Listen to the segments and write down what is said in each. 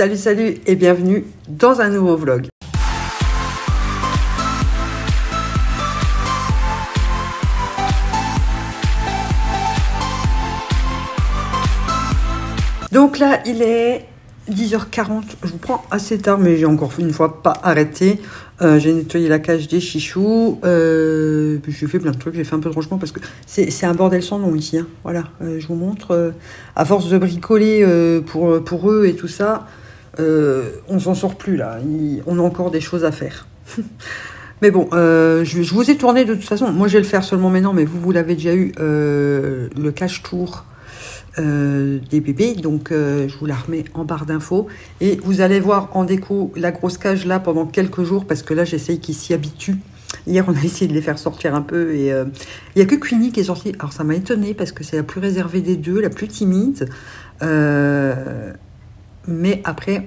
Salut, salut et bienvenue dans un nouveau vlog. Donc là, il est 10h40. Je vous prends assez tard, mais j'ai encore une fois pas arrêté. J'ai nettoyé la cage des chichous. J'ai fait plein de trucs. J'ai fait un peu de rangement parce que c'est un bordel sans nom ici. Hein. Voilà, je vous montre. À force de bricoler pour eux et tout ça, on s'en sort plus là. On a encore des choses à faire. Mais bon, je vous ai tourné de toute façon. Moi, je vais le faire seulement maintenant, mais vous l'avez déjà eu. Le cache tour. Des bébés, donc je vous la remets en barre d'infos et vous allez voir en déco la grosse cage là pendant quelques jours parce que là j'essaye qu'ils s'y habituent. Hier on a essayé de les faire sortir un peu et il n'y a que Queenie qui est sortie. Alors ça m'a étonnée parce que c'est la plus réservée des deux, la plus timide, mais après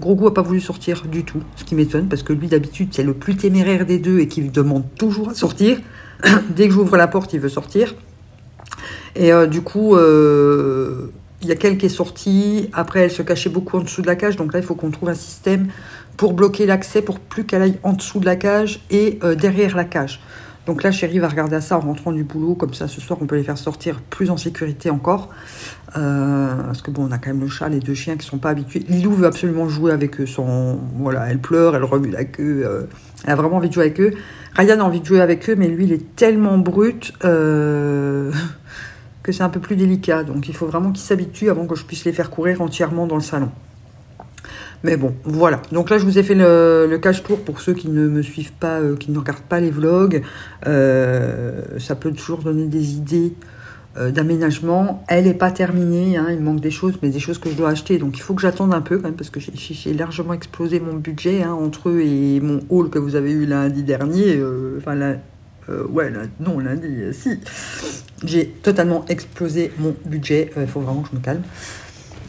Grogu n'a pas voulu sortir du tout, ce qui m'étonne parce que lui d'habitude c'est le plus téméraire des deux et qui demande toujours à sortir. Dès que j'ouvre la porte il veut sortir. Et du coup, il y a quelqu'un qui est sorti. Après, elle se cachait beaucoup en dessous de la cage. Donc là, il faut qu'on trouve un système pour bloquer l'accès, pour plus qu'elle aille en dessous de la cage et derrière la cage. Donc là, chérie va regarder à ça en rentrant du boulot. Comme ça, ce soir, on peut les faire sortir plus en sécurité encore. Parce que bon, on a quand même le chat, les deux chiens qui ne sont pas habitués. Lilou veut absolument jouer avec eux. Voilà, elle pleure, elle remue la queue. Elle a vraiment envie de jouer avec eux. Ryan a envie de jouer avec eux, mais lui, il est tellement brut... que c'est un peu plus délicat, donc il faut vraiment qu'ils s'habituent avant que je puisse les faire courir entièrement dans le salon. Mais bon, voilà. Donc là, je vous ai fait le cache tour pour ceux qui ne me suivent pas, qui ne regardent pas les vlogs. Ça peut toujours donner des idées d'aménagement. Elle n'est pas terminée, hein, il manque des choses, mais des choses que je dois acheter. Donc il faut que j'attende un peu quand même, parce que j'ai largement explosé mon budget hein, entre eux et mon haul que vous avez eu lundi dernier. Enfin, lundi, si. J'ai totalement explosé mon budget. Il faut vraiment que je me calme.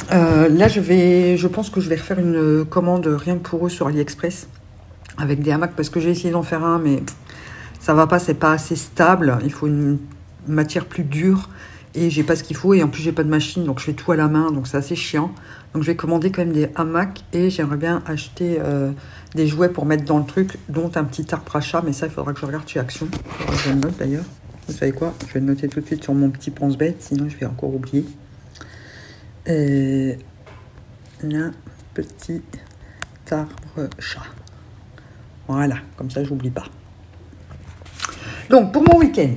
Là, je pense que je vais refaire une commande rien que pour eux sur AliExpress avec des hamacs parce que j'ai essayé d'en faire un, mais ça va pas, c'est pas assez stable. Il faut une matière plus dure et j'ai pas ce qu'il faut. Et en plus, j'ai pas de machine, donc je fais tout à la main, donc c'est assez chiant. Donc, je vais commander quand même des hamacs et j'aimerais bien acheter des jouets pour mettre dans le truc, dont un petit arbre à chat. Mais ça, il faudra que je regarde chez Action. Je le note d'ailleurs. Vous savez quoi? Je vais le noter tout de suite sur mon petit pense-bête, sinon je vais encore oublier. Et un petit arbre-chat. Voilà, comme ça, j'oublie pas. Donc, pour mon week-end,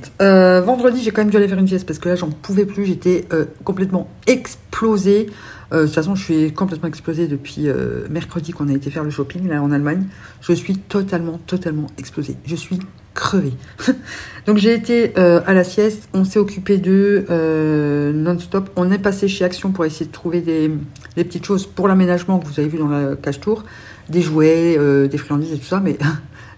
vendredi, j'ai quand même dû aller faire une sieste parce que là, j'en pouvais plus. J'étais complètement explosée. De toute façon, je suis complètement explosée depuis mercredi qu'on a été faire le shopping, là, en Allemagne. Je suis totalement explosée. Je suis crevée. Donc, j'ai été à la sieste. On s'est occupé d'eux non-stop. On est passé chez Action pour essayer de trouver des petites choses pour l'aménagement que vous avez vu dans la cage tour. Des jouets, des friandises et tout ça, mais...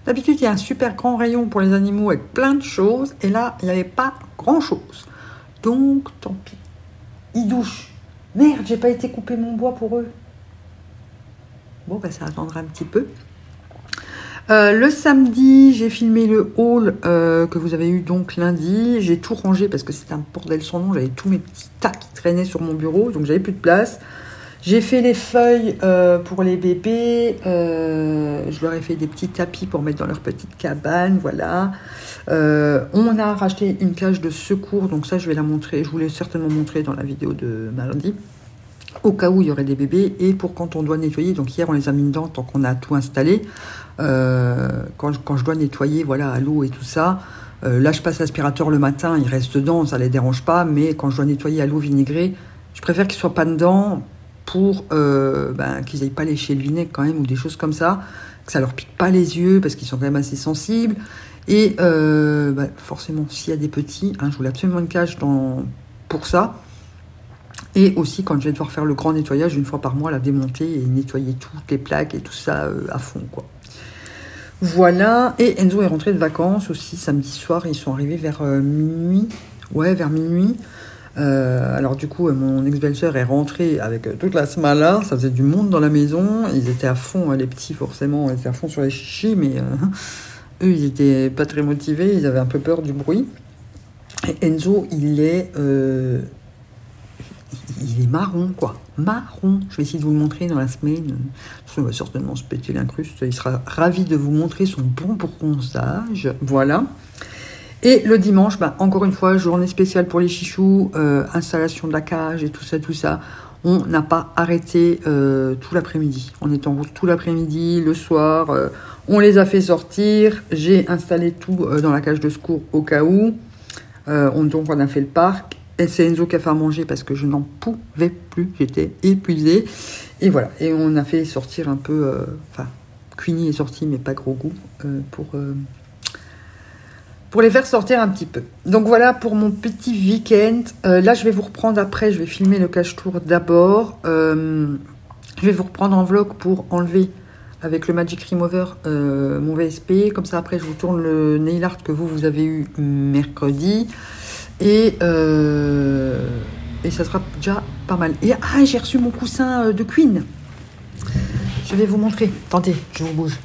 D'habitude, il y a un super grand rayon pour les animaux avec plein de choses. Et là, il n'y avait pas grand-chose. Donc, tant pis. Ils douchent. Merde, j'ai pas été couper mon bois pour eux. Bon, bah, ça attendra un petit peu. Le samedi, j'ai filmé le haul que vous avez eu donc lundi. J'ai tout rangé parce que c'était un bordel sans nom. J'avais tous mes petits tas qui traînaient sur mon bureau. Donc, j'avais plus de place. J'ai fait les feuilles pour les bébés. Je leur ai fait des petits tapis pour mettre dans leur petite cabane. Voilà. On a racheté une cage de secours. Donc ça, je vais la montrer. Je vous l'ai certainement montré dans la vidéo de mardi. Au cas où il y aurait des bébés. Et pour quand on doit nettoyer. Donc hier, on les a mis dedans tant qu'on a tout installé. Quand je dois nettoyer voilà, à l'eau et tout ça. Là, je passe l'aspirateur le matin. Ils restent dedans. Ça ne les dérange pas. Mais quand je dois nettoyer à l'eau vinaigrée, je préfère qu'ils ne soient pas dedans. Pour qu'ils n'aient pas léché le vinaigre quand même, ou des choses comme ça, que ça leur pique pas les yeux, parce qu'ils sont quand même assez sensibles. Et forcément, s'il y a des petits, hein, je voulais absolument une cage pour ça. Et aussi, quand je vais devoir faire le grand nettoyage, une fois par mois, la démonter et nettoyer toutes les plaques et tout ça à fond, quoi. Voilà, et Enzo est rentré de vacances aussi, samedi soir, ils sont arrivés vers minuit. Ouais, vers minuit. Alors du coup mon ex-belle-sœur est rentrée avec toute la smala, ça faisait du monde dans la maison, ils étaient à fond, les petits forcément, ils étaient à fond sur les chichis, mais eux ils étaient pas très motivés, ils avaient un peu peur du bruit. Et Enzo il est il est marron, quoi. Marron. Je vais essayer de vous le montrer dans la semaine. On va certainement se péter l'incruste. Il sera ravi de vous montrer son bon bronzage. Voilà. Et le dimanche, bah, encore une fois, journée spéciale pour les chichous, installation de la cage et tout ça, tout ça. On n'a pas arrêté tout l'après-midi. On est en route tout l'après-midi, le soir. On les a fait sortir. J'ai installé tout dans la cage de secours au cas où. Donc, on a fait le parc. C'est Enzo qui a fait à manger parce que je n'en pouvais plus. J'étais épuisée. Et voilà. Et on a fait sortir un peu... Enfin, Queenie est sortie, mais pas Grogu pour les faire sortir un petit peu. Donc voilà pour mon petit week-end. Là, je vais vous reprendre après. Je vais filmer le cache-tour d'abord. Je vais vous reprendre en vlog pour enlever avec le Magic Remover mon VSP. Comme ça, après, je vous tourne le nail art que vous avez eu mercredi. Et ça sera déjà pas mal. Et ah, j'ai reçu mon coussin de Queen. Je vais vous montrer. Attendez, je vous bouge.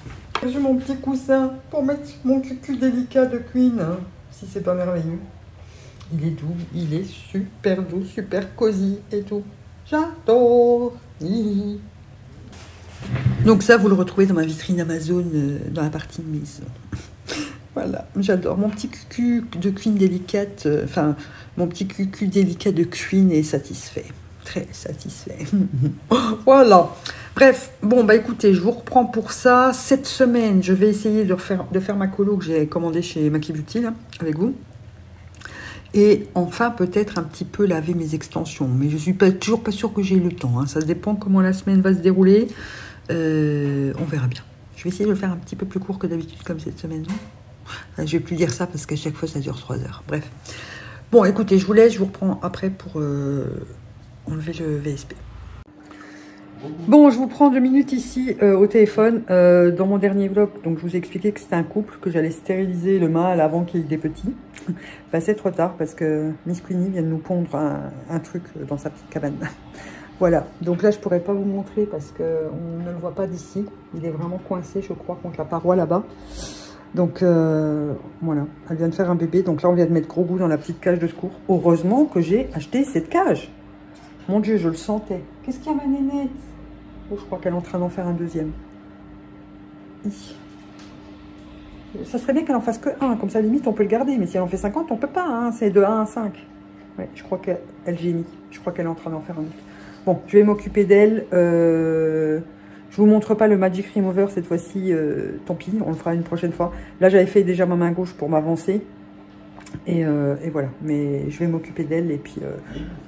J'ai mon petit coussin pour mettre mon cucu délicat de Queen. Hein, si c'est pas merveilleux. Il est doux, il est super doux, super cosy et tout. J'adore. Donc ça, vous le retrouvez dans ma vitrine Amazon, dans la partie mise. Voilà, j'adore. Mon petit cucu de Queen délicate, mon petit cucu délicat de Queen est satisfait. Très satisfait. Voilà. Bref, bon, bah écoutez, je vous reprends pour ça. Cette semaine, je vais essayer de faire ma colo que j'ai commandée chez Maki Beauty, là, avec vous. Et enfin, peut-être un petit peu laver mes extensions. Mais je ne suis toujours pas sûre que j'ai le temps. Hein. Ça dépend comment la semaine va se dérouler. On verra bien. Je vais essayer de le faire un petit peu plus court que d'habitude, comme cette semaine, non ? Je ne vais plus dire ça parce qu'à chaque fois ça dure 3 heures. Bref. Bon, écoutez, je vous laisse, je vous reprends après pour enlever le VSP. Bon, je vous prends 2 minutes ici au téléphone. Dans mon dernier vlog, donc je vous ai expliqué que c'était un couple, que j'allais stériliser le mâle avant qu'il ait des petits. Ben, c'est trop tard parce que Miss Queenie vient de nous pondre un truc dans sa petite cabane. Voilà, donc là je pourrais pas vous montrer parce qu'on ne le voit pas d'ici. Il est vraiment coincé, je crois, contre la paroi là-bas. Donc voilà, elle vient de faire un bébé. Donc là, on vient de mettre Grogu dans la petite cage de secours. Heureusement que j'ai acheté cette cage. Mon Dieu, je le sentais. Qu'est-ce qu'il y a, ma nénette? Oh, je crois qu'elle est en train d'en faire un deuxième. Ça serait bien qu'elle en fasse que 1. Comme ça, limite, on peut le garder. Mais si elle en fait 50, on peut pas. Hein. C'est de 1 à 5. Ouais, je crois qu'elle gémit. Je crois qu'elle est en train d'en faire un autre. Bon, je vais m'occuper d'elle. Je vous montre pas le Magic Remover cette fois-ci, tant pis, on le fera une prochaine fois. Là, j'avais fait déjà ma main gauche pour m'avancer. Et voilà, mais je vais m'occuper d'elle et puis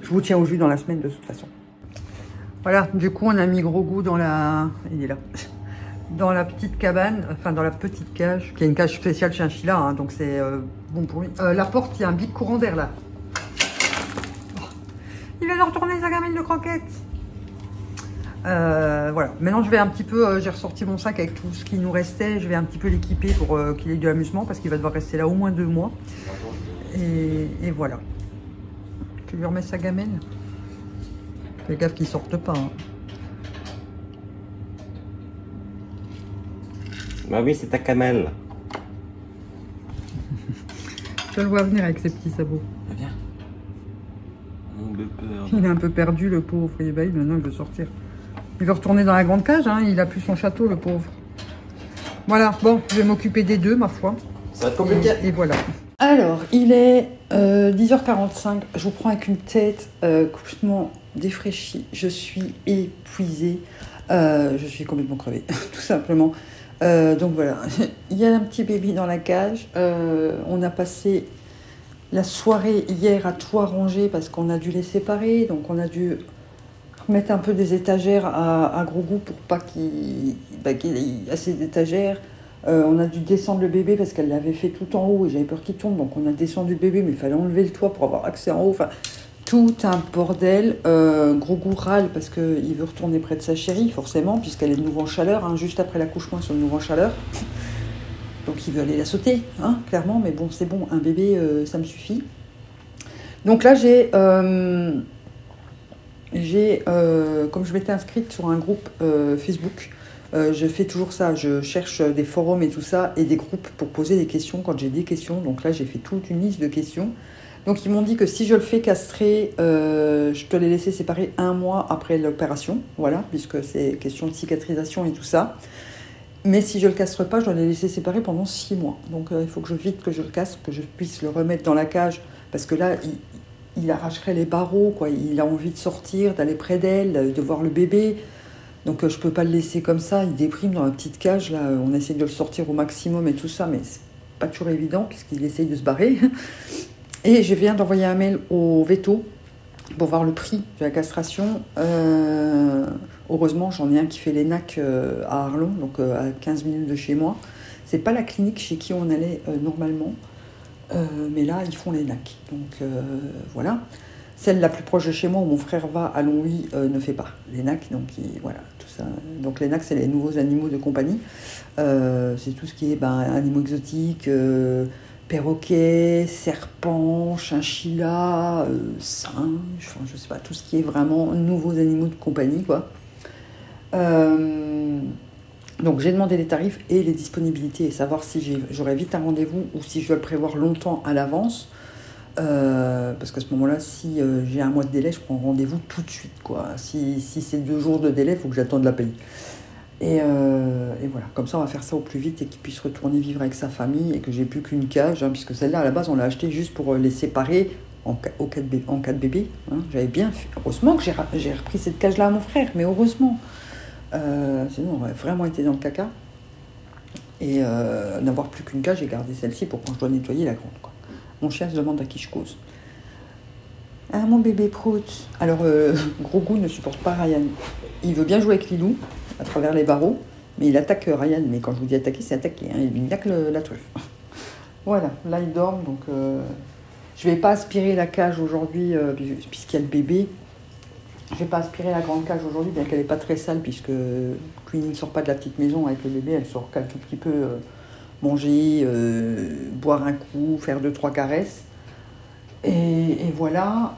je vous tiens au jus dans la semaine de toute façon. Voilà, du coup, on a mis Grogu dans la... Il est là. Dans la petite cabane, enfin dans la petite cage, qui est une cage spéciale chinchilla, hein, donc c'est bon pour lui. La porte, il y a un big courant d'air là. Oh. Il vient de retourner sa gamelle de croquettes. Voilà, maintenant je vais un petit peu, j'ai ressorti mon sac avec tout ce qui nous restait, je vais un petit peu l'équiper pour qu'il ait de l'amusement parce qu'il va devoir rester là au moins 2 mois. Et voilà. Tu lui remets sa gamelle? Fais gaffe qu'il ne sorte pas. Hein. Bah oui, c'est ta gamelle. Je le vois venir avec ses petits sabots. Viens. Il est un peu perdu, le pauvre, et ben, maintenant il veut sortir. Il veut retourner dans la grande cage, hein. Il a plus son château, le pauvre. Voilà, bon, je vais m'occuper des deux, ma foi. Ça va être compliqué. Et voilà. Alors, il est 10h45. Je vous prends avec une tête complètement défraîchie. Je suis épuisée. Je suis complètement crevée, tout simplement. Donc voilà, il y a un petit bébé dans la cage. On a passé la soirée hier à tout arranger parce qu'on a dû les séparer. Donc on a dû mettre un peu des étagères à Grogu pour pas qu'il ait assez d'étagères. On a dû descendre le bébé parce qu'elle l'avait fait tout en haut et j'avais peur qu'il tombe. Donc on a descendu le bébé, mais il fallait enlever le toit pour avoir accès en haut. Enfin, tout un bordel. Grogu râle parce qu'il veut retourner près de sa chérie, forcément, puisqu'elle est de nouveau en chaleur. Hein, juste après l'accouchement, ils sont de nouveau en chaleur. Donc il veut aller la sauter, hein, clairement. Mais bon, c'est bon, un bébé, ça me suffit. Donc là, comme je m'étais inscrite sur un groupe Facebook, je fais toujours ça, je cherche des forums et tout ça, et des groupes pour poser des questions quand j'ai des questions. Donc là, j'ai fait toute une liste de questions. Donc ils m'ont dit que si je le fais castrer, je te l'ai laissé séparer 1 mois après l'opération, voilà, puisque c'est question de cicatrisation et tout ça. Mais si je le castre pas, je dois les laisser séparer pendant 6 mois. Donc il faut que je le castre, que je puisse le remettre dans la cage, parce que là, il arracherait les barreaux, quoi. Il a envie de sortir, d'aller près d'elle, de voir le bébé. Donc je peux pas le laisser comme ça, il déprime dans la petite cage, là, on essaie de le sortir au maximum et tout ça, mais c'est pas toujours évident, puisqu'il essaye de se barrer. Et je viens d'envoyer un mail au veto pour voir le prix de la castration. Heureusement, j'en ai un qui fait les NAC à Arlon, donc à 15 minutes de chez moi. C'est pas la clinique chez qui on allait normalement, mais là, ils font les NAC. Donc voilà. Celle la plus proche de chez moi, où mon frère va à Longwy, ne fait pas les NAC. Donc voilà, tout ça. Donc les NAC, c'est les nouveaux animaux de compagnie. C'est tout ce qui est animaux exotiques, perroquets, serpents, chinchillas, singes, enfin, je sais pas, tout ce qui est vraiment nouveaux animaux de compagnie, quoi. Donc j'ai demandé les tarifs et les disponibilités, et savoir si j'aurais vite un rendez-vous ou si je dois le prévoir longtemps à l'avance, parce qu'à ce moment-là, si j'ai 1 mois de délai, je prends rendez-vous tout de suite, quoi. Si c'est 2 jours de délai, il faut que j'attende la paye. Et voilà, comme ça on va faire ça au plus vite et qu'il puisse retourner vivre avec sa famille et que j'ai plus qu'une cage, hein, puisque celle-là à la base on l'a achetée juste pour les séparer en cas de bébé, hein. J'avais bien fait, heureusement que j'ai repris cette cage-là à mon frère, mais heureusement, sinon on aurait vraiment été dans le caca. Et n'avoir plus qu'une cage, j'ai gardé celle-ci pour quand je dois nettoyer la grande, quoi. Mon chien se demande à qui je cause. Ah, mon bébé prout. Alors Grogu ne supporte pas Ryan, il veut bien jouer avec Lilou à travers les barreaux, mais il attaque Ryan. Mais quand je vous dis attaquer, c'est attaquer, hein. Il lui niaque la truffe. Voilà, là il dort, donc je vais pas aspirer la cage aujourd'hui, puisqu'il y a le bébé. Je vais pas aspirer la grande cage aujourd'hui, bien qu'elle est pas très sale, puisque Queenie ne sort pas de la petite maison avec le bébé, elle sort qu'un tout petit peu manger, boire un coup, faire 2-3 caresses. Et voilà.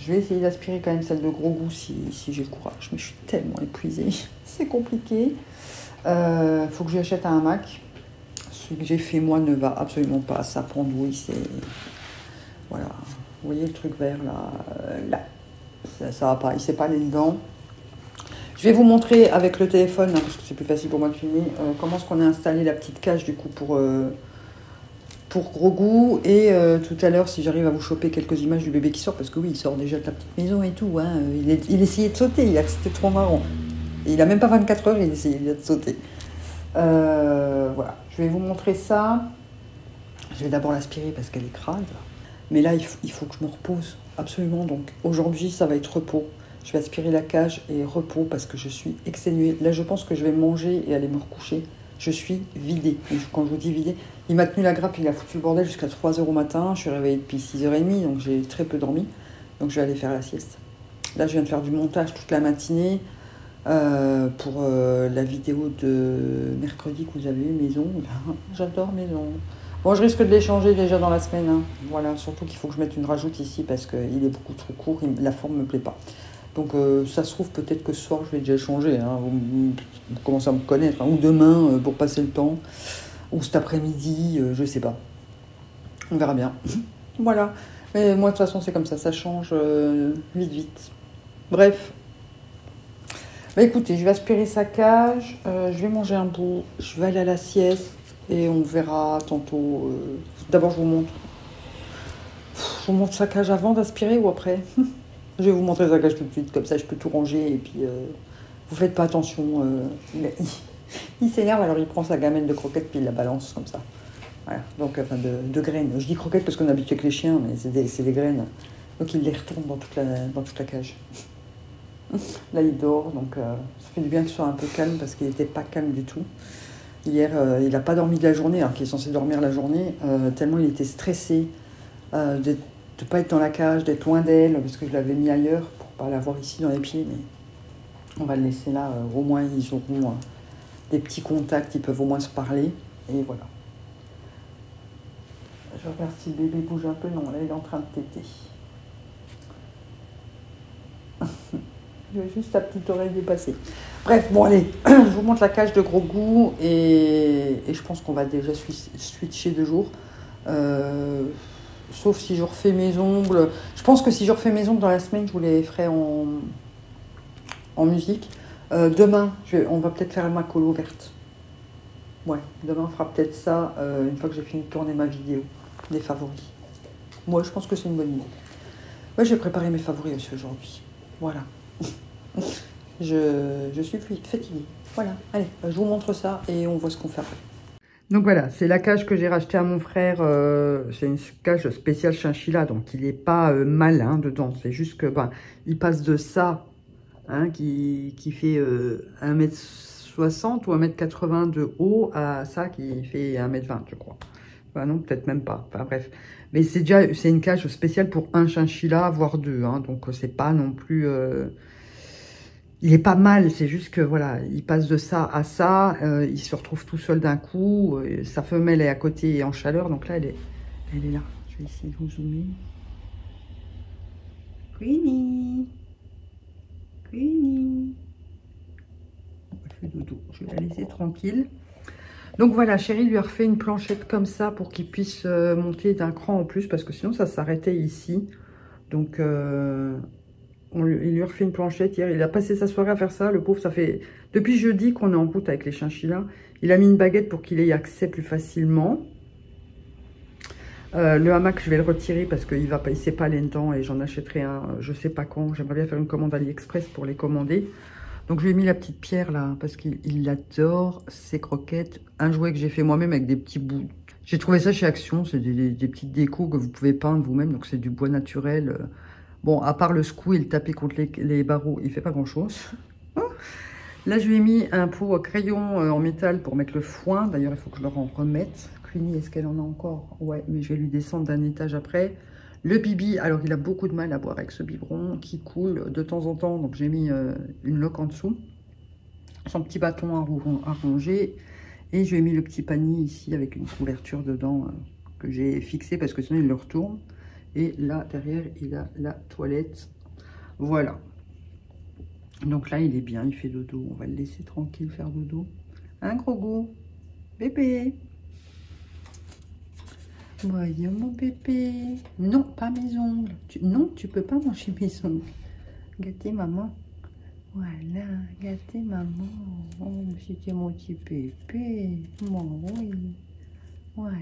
Je vais essayer d'aspirer quand même celle de Grogu si j'ai le courage. Mais je suis tellement épuisée. C'est compliqué. Faut que j'achète un hamac. Celui que j'ai fait moi ne va absolument pas. Ça pendouille, c'est... Voilà. Vous voyez le truc vert là? Là. Ça va pas. Il ne sait pas aller dedans. Je vais vous montrer avec le téléphone, hein, parce que c'est plus facile pour moi de filmer, comment est-ce qu'on a installé la petite cage du coup pour Grogu, et tout à l'heure, si j'arrive à vous choper quelques images du bébé qui sort, parce que oui, il sort déjà de la petite maison et tout, hein, il essayait de sauter, c'était trop marrant. Et il a même pas 24 heures, il essayait de sauter. Voilà, je vais vous montrer ça. Je vais d'abord l'aspirer parce qu'elle est crade. Mais là, il faut que je me repose, absolument. Donc aujourd'hui, ça va être repos. Je vais aspirer la cage et repos parce que je suis exténuée. Là, je pense que je vais manger et aller me recoucher. Je suis vidée. Quand je vous dis vidée, il m'a tenu la grappe, il a foutu le bordel jusqu'à 3h au matin. Je suis réveillée depuis 6h30, donc j'ai très peu dormi. Donc je vais aller faire la sieste. Là, je viens de faire du montage toute la matinée pour la vidéo de mercredi que vous avez eu, maison. J'adore maison. Bon, je risque de l'échanger déjà dans la semaine, hein. Voilà, surtout qu'il faut que je mette une rajoute ici parce qu'il est beaucoup trop court, la forme ne me plaît pas. Donc ça se trouve peut-être que ce soir je vais déjà changer, hein. Vous commencez à me connaître, hein. Ou demain pour passer le temps, ou cet après-midi, je sais pas. On verra bien. Voilà, mais moi de toute façon c'est comme ça, ça change vite. Bref. Bah écoutez, je vais aspirer sa cage, je vais manger un bout, je vais aller à la sieste et on verra tantôt. D'abord je vous montre sa cage avant d'aspirer ou après? Je vais vous montrer sa cage tout de suite, comme ça je peux tout ranger, et puis vous faites pas attention. Il s'énerve, alors il prend sa gamelle de croquettes, puis il la balance comme ça. Voilà, donc enfin de graines. Je dis croquettes parce qu'on est habitué avec les chiens, mais c'est des graines. Donc il les retourne dans toute la cage. Là il dort, donc ça fait du bien qu'il soit un peu calme, parce qu'il n'était pas calme du tout. Hier, il n'a pas dormi de la journée, alors qu'il est censé dormir la journée, tellement il était stressé de ne pas être dans la cage, d'être loin d'elle, parce que je l'avais mis ailleurs pour ne pas l'avoir ici dans les pieds. Mais on va le laisser là, au moins ils auront des petits contacts, ils peuvent au moins se parler, et voilà. Je regarde si le bébé bouge un peu. Non, là il est en train de téter. Je vais juste la petite oreille dépasser. Bref, bon allez, je vous montre la cage de Grogu, et je pense qu'on va déjà switcher de jour. Sauf si je refais mes ongles. Je pense que si je refais mes ongles dans la semaine, je vous les ferai en musique. Demain, on va peut-être faire ma colo verte. Ouais, demain on fera peut-être ça une fois que j'ai fini de tourner ma vidéo des favoris. Moi, je pense que c'est une bonne idée. Ouais, j'ai préparé mes favoris aussi aujourd'hui. Voilà. Je suis fluide, fatiguée. Voilà, allez, je vous montre ça et on voit ce qu'on fait après. Donc voilà, c'est la cage que j'ai rachetée à mon frère. C'est une cage spéciale chinchilla, donc il n'est pas malin dedans. C'est juste que ben, il passe de ça, hein, qui fait 1m60 ou 1m80 de haut à ça qui fait 1m20, je crois. Enfin non, peut-être même pas. Enfin bref. Mais c'est déjà une cage spéciale pour un chinchilla, voire deux. Hein, donc c'est pas non plus... Il est pas mal, c'est juste que voilà, il passe de ça à ça, il se retrouve tout seul d'un coup, sa femelle est à côté et en chaleur, donc là elle est là. Je vais essayer de vous zoomer. Queenie, Queenie, elle fait dodo, je vais la laisser tranquille. Donc voilà, chérie lui a refait une planchette comme ça pour qu'il puisse monter d'un cran en plus, parce que sinon ça s'arrêtait ici. Donc il lui refait une planchette hier. Il a passé sa soirée à faire ça. Le pauvre, ça fait... Depuis jeudi qu'on est en route avec les chinchillas. Il a mis une baguette pour qu'il ait accès plus facilement. Le hamac, je vais le retirer parce qu'il ne sait pas aller dedans. Et j'en achèterai un, je ne sais pas quand. J'aimerais bien faire une commande AliExpress pour les commander. Donc, je lui ai mis la petite pierre là. Parce qu'il adore ses croquettes. Un jouet que j'ai fait moi-même avec des petits bouts. J'ai trouvé ça chez Action. C'est des petites décos que vous pouvez peindre vous-même. Donc, c'est du bois naturel. Bon, à part le secou et le taper contre les barreaux, il ne fait pas grand-chose. Là, je lui ai mis un pot à crayon en métal pour mettre le foin. D'ailleurs, il faut que je leur en remette. Queenie, est-ce qu'elle en a encore? Ouais, mais je vais lui descendre d'un étage après. Le bibi, alors il a beaucoup de mal à boire avec ce biberon qui coule de temps en temps. Donc, j'ai mis une loque en dessous. Son petit bâton à ronger. Et je lui ai mis le petit panier ici avec une couverture dedans que j'ai fixée parce que sinon, il le retourne. Et là, derrière, il a la toilette. Voilà. Donc là, il est bien. Il fait dodo. On va le laisser tranquille faire dodo. Hein, Grogu? Bébé? Voyons, mon bébé. Non, pas mes ongles. Non, tu peux pas manger mes ongles. Gâtez maman. Voilà, gâtez maman. Oh, c'était mon petit bébé. Mon oui. Voilà.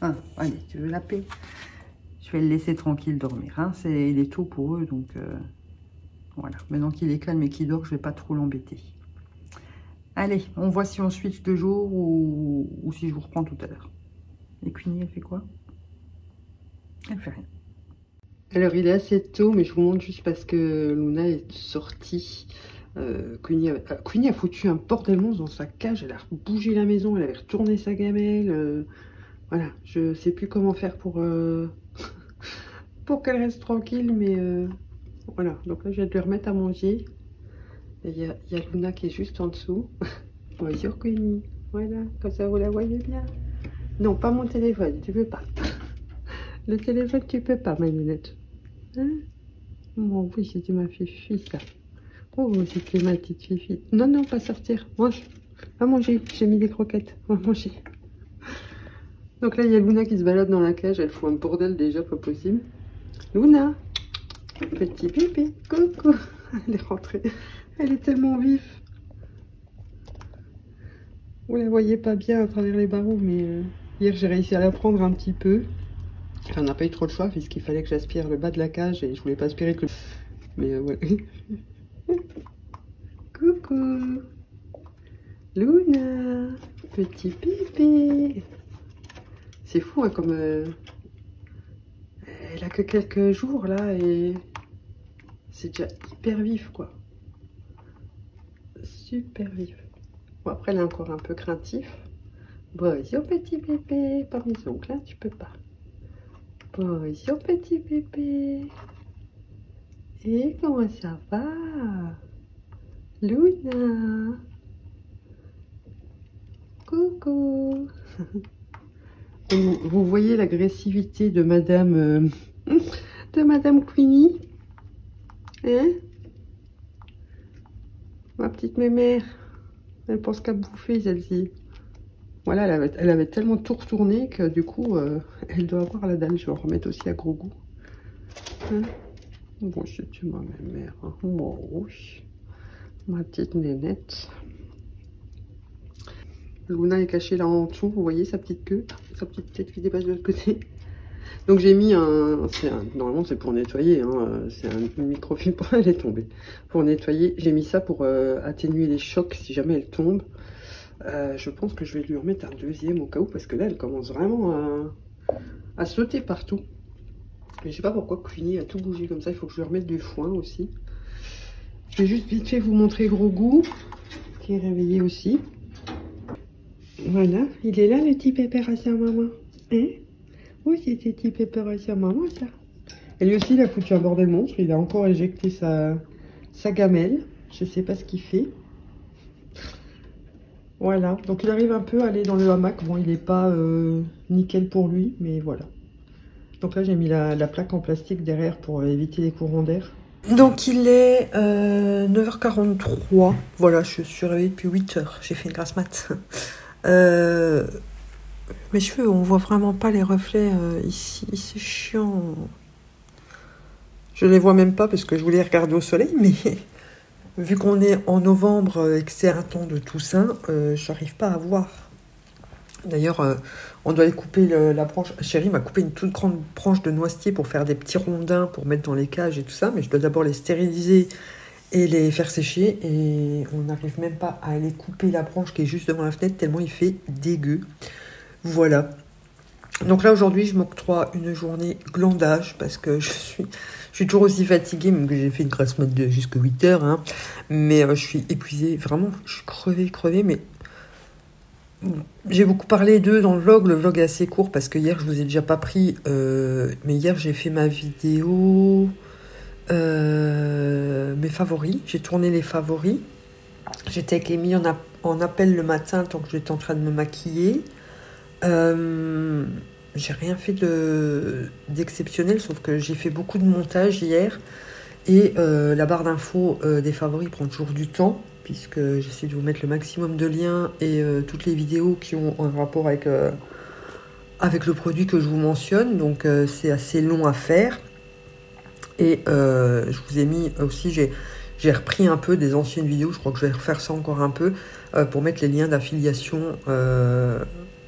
Ah, allez, tu veux la paix? Je vais le laisser tranquille dormir. Hein. Il est tôt pour eux, donc voilà. Maintenant qu'il est calme et qu'il dort, je ne vais pas trop l'embêter. Allez, on voit si on switch de jour ou si je vous reprends tout à l'heure. Et Queenie, elle fait quoi? Elle fait rien. Alors, il est assez tôt, mais je vous montre juste parce que Luna est sortie. Queenie a foutu un bordel monstre dans sa cage. Elle a bougé la maison, elle avait retourné sa gamelle. Voilà, je sais plus comment faire pour qu'elle reste tranquille, mais voilà. Donc là, je vais lui remettre à manger. Il y a Luna qui est juste en dessous. Bonjour, Queenie. Voilà, comme ça, vous la voyez bien. Non, pas mon téléphone, tu peux pas. Le téléphone, tu peux pas, ma lunette. Hein? Bon, oui, c'était ma fifi, ça. Oh, c'était ma petite fifi. Non, non, pas sortir. Mange. Va manger. J'ai mis des croquettes. Va manger. Donc là, il y a Luna qui se balade dans la cage. Elle fout un bordel déjà, pas possible. Luna, petit bébé, coucou. Elle est rentrée. Elle est tellement vive. Vous la voyez pas bien à travers les barreaux, mais hier, j'ai réussi à la prendre un petit peu. Enfin, on n'a pas eu trop de choix, puisqu'il fallait que j'aspire le bas de la cage et je voulais pas aspirer que le... Mais ouais. Coucou. Luna, petit bébé. C'est fou, hein, comme elle a que quelques jours, là, et c'est déjà hyper vif, quoi. Super vif. Bon, après, elle est encore un peu craintif. Bonjour, petit bébé. Par mes ongles, là, tu peux pas. Bonjour, petit bébé. Et comment ça va? Luna. Coucou. Vous voyez l'agressivité de Madame Queenie, hein? Ma petite mémère, elle pense qu'à bouffer, elle dit. Voilà, elle avait tellement tout retourné que du coup, elle doit avoir la dalle. Je vais en remettre aussi à Grogu. Hein? Bon, je tue ma mère. Hein? Bon, ma petite nénette. Luna est cachée là en dessous. Vous voyez sa petite queue? Sa petite tête qui dépasse de l'autre côté. Donc j'ai mis normalement c'est pour nettoyer, hein, c'est une microfibre, elle est tombée. Pour nettoyer, j'ai mis ça pour atténuer les chocs si jamais elle tombe. Je pense que je vais lui remettre un deuxième au cas où, parce que là elle commence vraiment à sauter partout. Mais je sais pas pourquoi Queenie a tout bougé comme ça, il faut que je lui remette du foin aussi. Je vais juste vite fait vous montrer Grogu, qui est réveillé aussi. Voilà, il est là le petit pépère à sa maman, hein? Oui, c'était petit pépère à sa maman, ça. Et lui aussi, il a foutu un bordel monstre. Il a encore éjecté sa gamelle. Je sais pas ce qu'il fait. Voilà. Donc, il arrive un peu à aller dans le hamac. Bon, il n'est pas nickel pour lui, mais voilà. Donc là, j'ai mis la plaque en plastique derrière pour éviter les courants d'air. Donc, il est 9h43. Voilà, je suis réveillée depuis 8h. J'ai fait une grasse mat. Mes cheveux, on voit vraiment pas les reflets ici, c'est chiant. Je les vois même pas parce que je voulais regarder au soleil, mais vu qu'on est en novembre et que c'est un temps de Toussaint, j'arrive pas à voir. D'ailleurs, on doit aller couper la branche. Chérie m'a coupé une toute grande branche de noisetier pour faire des petits rondins pour mettre dans les cages et tout ça, mais je dois d'abord les stériliser et les faire sécher. Et on n'arrive même pas à aller couper la branche qui est juste devant la fenêtre tellement il fait dégueu. Voilà, donc là aujourd'hui je m'octroie une journée glandage parce que je suis toujours aussi fatiguée, même que j'ai fait une grasse mat de jusqu'à 8h, hein. Mais je suis épuisée, vraiment, je suis crevée, mais j'ai beaucoup parlé d'eux dans le vlog est assez court parce que hier je vous ai déjà pas pris, mais hier j'ai fait ma vidéo, mes favoris, j'ai tourné les favoris, j'étais avec Amy en appel le matin tant que j'étais en train de me maquiller. J'ai rien fait d'exceptionnel, sauf que j'ai fait beaucoup de montage hier et la barre d'infos des favoris prend toujours du temps puisque j'essaie de vous mettre le maximum de liens et toutes les vidéos qui ont un rapport avec le produit que je vous mentionne, donc c'est assez long à faire. Et je vous ai mis aussi, j'ai repris un peu des anciennes vidéos, je crois que je vais refaire ça encore un peu pour mettre les liens d'affiliation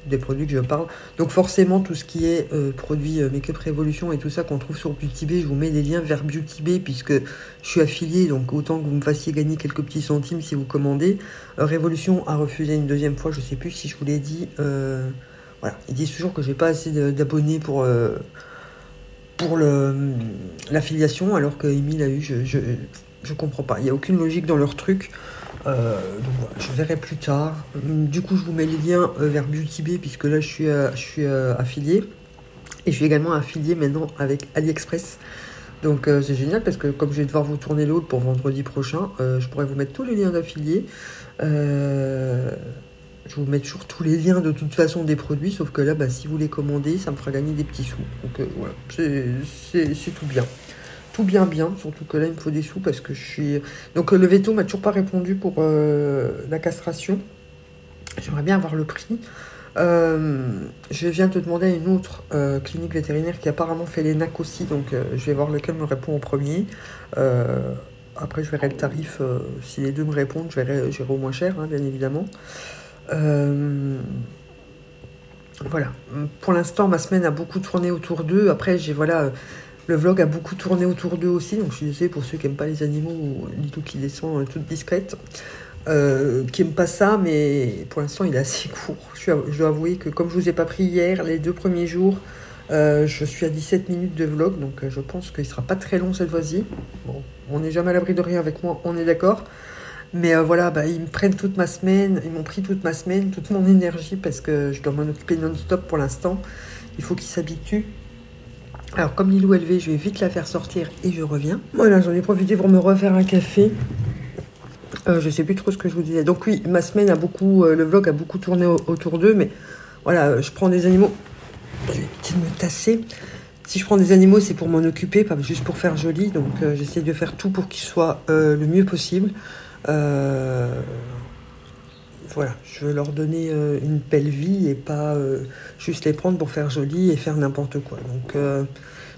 des produits que je parle. Donc forcément tout ce qui est produit Makeup Revolution et tout ça qu'on trouve sur Beauty Bay, je vous mets des liens vers Beauty Bay puisque je suis affiliée, donc autant que vous me fassiez gagner quelques petits centimes si vous commandez. Revolution a refusé une deuxième fois, je sais plus si je vous l'ai dit. Voilà, ils disent toujours que j'ai pas assez d'abonnés pour l'affiliation alors que Emile a eu, je comprends pas, il n'y a aucune logique dans leur truc. Donc voilà, je verrai plus tard. Du coup, je vous mets les liens vers Beauty Bay puisque là, je suis affiliée. Et je suis également affiliée maintenant avec AliExpress. Donc c'est génial parce que comme je vais devoir vous tourner l'autre pour vendredi prochain, je pourrais vous mettre tous les liens d'affiliés. Je vous mets toujours tous les liens de toute façon des produits, sauf que là, bah, si vous les commandez, ça me fera gagner des petits sous. Donc voilà, c'est tout bien. Tout bien, surtout que là, il me faut des sous parce que je suis... Donc, le veto m'a toujours pas répondu pour la castration. J'aimerais bien avoir le prix. Je viens de demander à une autre clinique vétérinaire qui apparemment fait les NAC aussi. Donc, je vais voir lequel me répond en premier. Après, je verrai le tarif. Si les deux me répondent, je verrai au moins cher, hein, bien évidemment. Voilà. Pour l'instant, ma semaine a beaucoup tourné autour d'eux. Après, j'ai... Voilà... Le vlog a beaucoup tourné autour d'eux aussi, donc je suis désolée pour ceux qui n'aiment pas les animaux ou Lilou qui descend toute discrète, qui n'aiment pas ça, mais pour l'instant il est assez court. Je dois avouer que comme je ne vous ai pas pris hier, les deux premiers jours, je suis à 17 minutes de vlog, donc je pense qu'il ne sera pas très long cette fois-ci. Bon, on n'est jamais à l'abri de rien avec moi, on est d'accord. Mais voilà, bah, ils me prennent toute ma semaine, ils m'ont pris toute ma semaine, toute mon énergie, parce que je dois m'en occuper non-stop pour l'instant. Il faut qu'ils s'habituent. Alors, comme Lilou est levée, je vais vite la faire sortir et je reviens. Voilà, j'en ai profité pour me refaire un café. Je sais plus trop ce que je vous disais. Donc oui, ma semaine a beaucoup... le vlog a beaucoup tourné autour d'eux, mais voilà, je prends des animaux... Je vais peut-être me tasser. Si je prends des animaux, c'est pour m'en occuper, pas juste pour faire joli. Donc j'essaie de faire tout pour qu'ils soient le mieux possible. Voilà, je veux leur donner une belle vie et pas juste les prendre pour faire joli et faire n'importe quoi. Donc,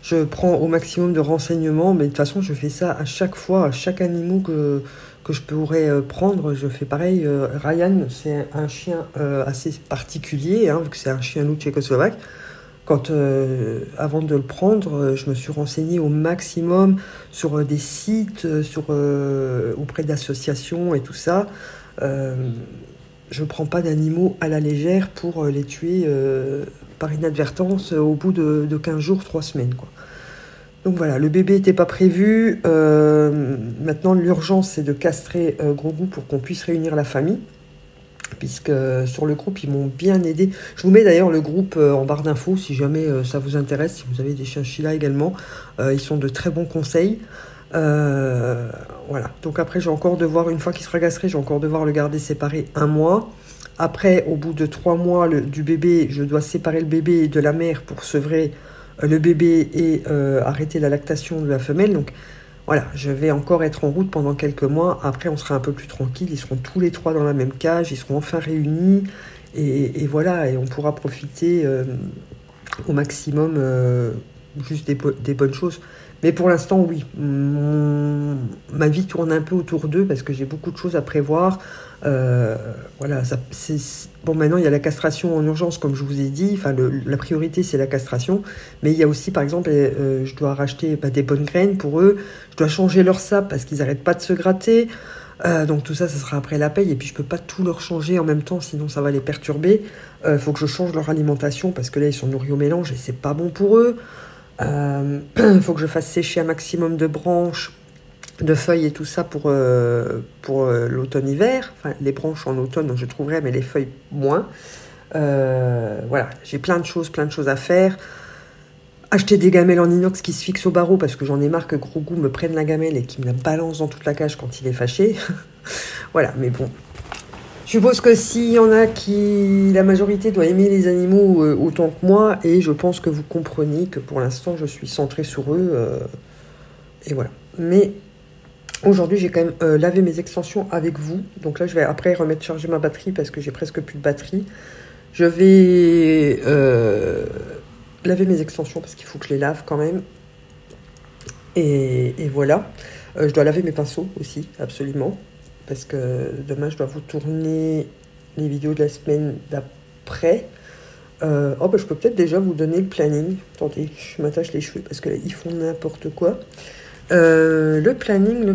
je prends au maximum de renseignements, mais de toute façon, je fais ça à chaque fois, à chaque animal que je pourrais prendre. Je fais pareil. Ryan, c'est un chien assez particulier, hein, vu que c'est un chien loup tchécoslovaque. Quand, avant de le prendre, je me suis renseignée au maximum sur des sites, sur, auprès d'associations et tout ça. Je ne prends pas d'animaux à la légère pour les tuer par inadvertance au bout de 15 jours, 3 semaines. Quoi. Donc voilà, le bébé n'était pas prévu. Maintenant, l'urgence, c'est de castrer Grogu pour qu'on puisse réunir la famille. Puisque sur le groupe, ils m'ont bien aidé. Je vous mets d'ailleurs le groupe en barre d'infos si jamais ça vous intéresse, si vous avez des chinchillas également. Ils sont de très bons conseils. Voilà, donc après j'ai encore devoir, une fois qu'il sera castré, j'ai encore devoir le garder séparé 1 mois. Après, au bout de 3 mois du bébé, je dois séparer le bébé de la mère pour sevrer le bébé et arrêter la lactation de la femelle. Donc voilà, je vais encore être en route pendant quelques mois. Après, on sera un peu plus tranquille. Ils seront tous les 3 dans la même cage. Ils seront enfin réunis. Et voilà, et on pourra profiter au maximum juste des bonnes choses. Mais pour l'instant, oui, ma vie tourne un peu autour d'eux parce que j'ai beaucoup de choses à prévoir. Voilà, bon, maintenant, il y a la castration en urgence, comme je vous ai dit. Enfin, la priorité, c'est la castration. Mais il y a aussi, par exemple, je dois racheter des bonnes graines pour eux. Je dois changer leur sable parce qu'ils n'arrêtent pas de se gratter. Donc tout ça, ça sera après la paye. Et puis, je ne peux pas tout leur changer en même temps, sinon ça va les perturber. Il faut que je change leur alimentation parce que là, ils sont nourris au mélange et c'est pas bon pour eux. Il faut que je fasse sécher un maximum de branches, de feuilles et tout ça pour l'automne-hiver. Enfin, les branches en automne, je trouverai, mais les feuilles, moins. Voilà, j'ai plein de choses à faire. Acheter des gamelles en inox qui se fixent au barreau, parce que j'en ai marre que Grogu me prenne la gamelle et qu'il me la balance dans toute la cage quand il est fâché. Voilà, mais bon... Je suppose que s'il y en a qui, la majorité doit aimer les animaux autant que moi, et je pense que vous comprenez que pour l'instant je suis centrée sur eux, et voilà. Mais aujourd'hui j'ai quand même lavé mes extensions avec vous, donc là je vais après remettre charger ma batterie parce que j'ai presque plus de batterie. Je vais laver mes extensions parce qu'il faut que je les lave quand même, et voilà. Je dois laver mes pinceaux aussi, absolument. Parce que demain, je dois vous tourner les vidéos de la semaine d'après. Oh, bah, je peux peut-être déjà vous donner le planning. Attendez, je m'attache les cheveux parce que là, ils font n'importe quoi. Le planning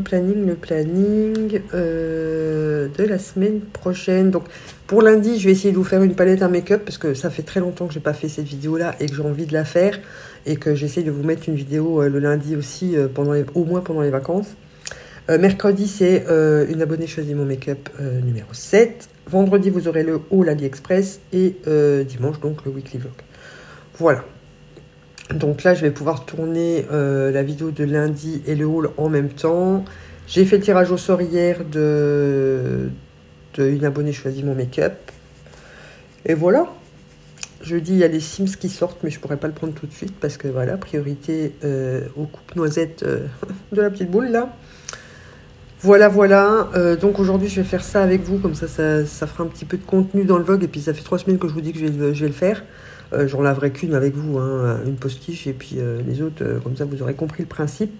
de la semaine prochaine. Donc, pour lundi, je vais essayer de vous faire une palette, un make-up, parce que ça fait très longtemps que je n'ai pas fait cette vidéo-là et que j'ai envie de la faire. Et que j'essaie de vous mettre une vidéo le lundi aussi, au moins pendant les vacances. Mercredi, c'est une abonnée choisit mon make-up numéro 7. Vendredi, vous aurez le haul AliExpress. Et dimanche, donc, le weekly vlog. Voilà. Donc là, je vais pouvoir tourner la vidéo de lundi et le haul en même temps. J'ai fait le tirage au sort hier de une abonnée choisit mon make-up. Et voilà. Jeudi, il y a les Sims qui sortent, mais je ne pourrais pas le prendre tout de suite. Parce que voilà, priorité aux coupes-noisettes de la petite boule, là. Voilà, donc aujourd'hui je vais faire ça avec vous, comme ça, ça fera un petit peu de contenu dans le vlog, et puis ça fait 3 semaines que je vous dis que je vais le faire, j'en laverai qu'une avec vous, hein, une postiche, et puis les autres, comme ça vous aurez compris le principe.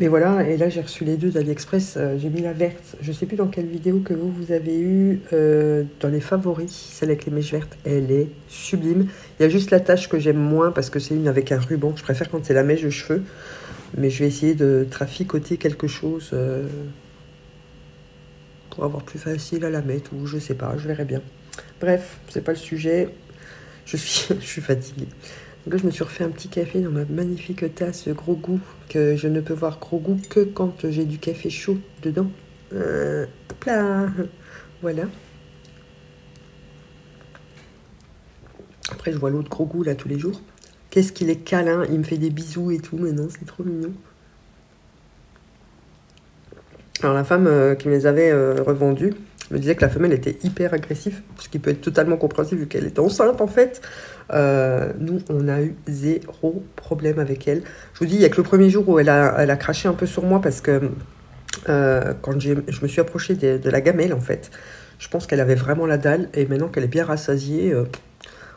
Mais voilà, et là j'ai reçu les deux d'AliExpress, j'ai mis la verte, je sais plus dans quelle vidéo que vous avez eu, dans les favoris, celle avec les mèches vertes, elle est sublime, il y a juste la tache que j'aime moins, parce que c'est une avec un ruban, je préfère quand c'est la mèche de cheveux. Mais je vais essayer de traficoter quelque chose pour avoir plus facile à la mettre, ou je sais pas, je verrai bien. Bref, c'est pas le sujet, je suis fatiguée. Donc là, je me suis refait un petit café dans ma magnifique tasse Grogu, que je ne peux voir Grogu que quand j'ai du café chaud dedans. Hop là, voilà. Après, je vois l'autre Grogu là tous les jours. Qu'est-ce qu'il est câlin, il me fait des bisous et tout, maintenant c'est trop mignon. Alors la femme qui me les avait revendus me disait que la femelle était hyper agressive, ce qui peut être totalement compréhensible vu qu'elle était enceinte en fait. Nous, on a eu 0 problème avec elle. Je vous dis, il n'y a que le premier jour où elle a craché un peu sur moi parce que quand je me suis approchée de la gamelle en fait, Je pense qu'elle avait vraiment la dalle. Et maintenant qu'elle est bien rassasiée,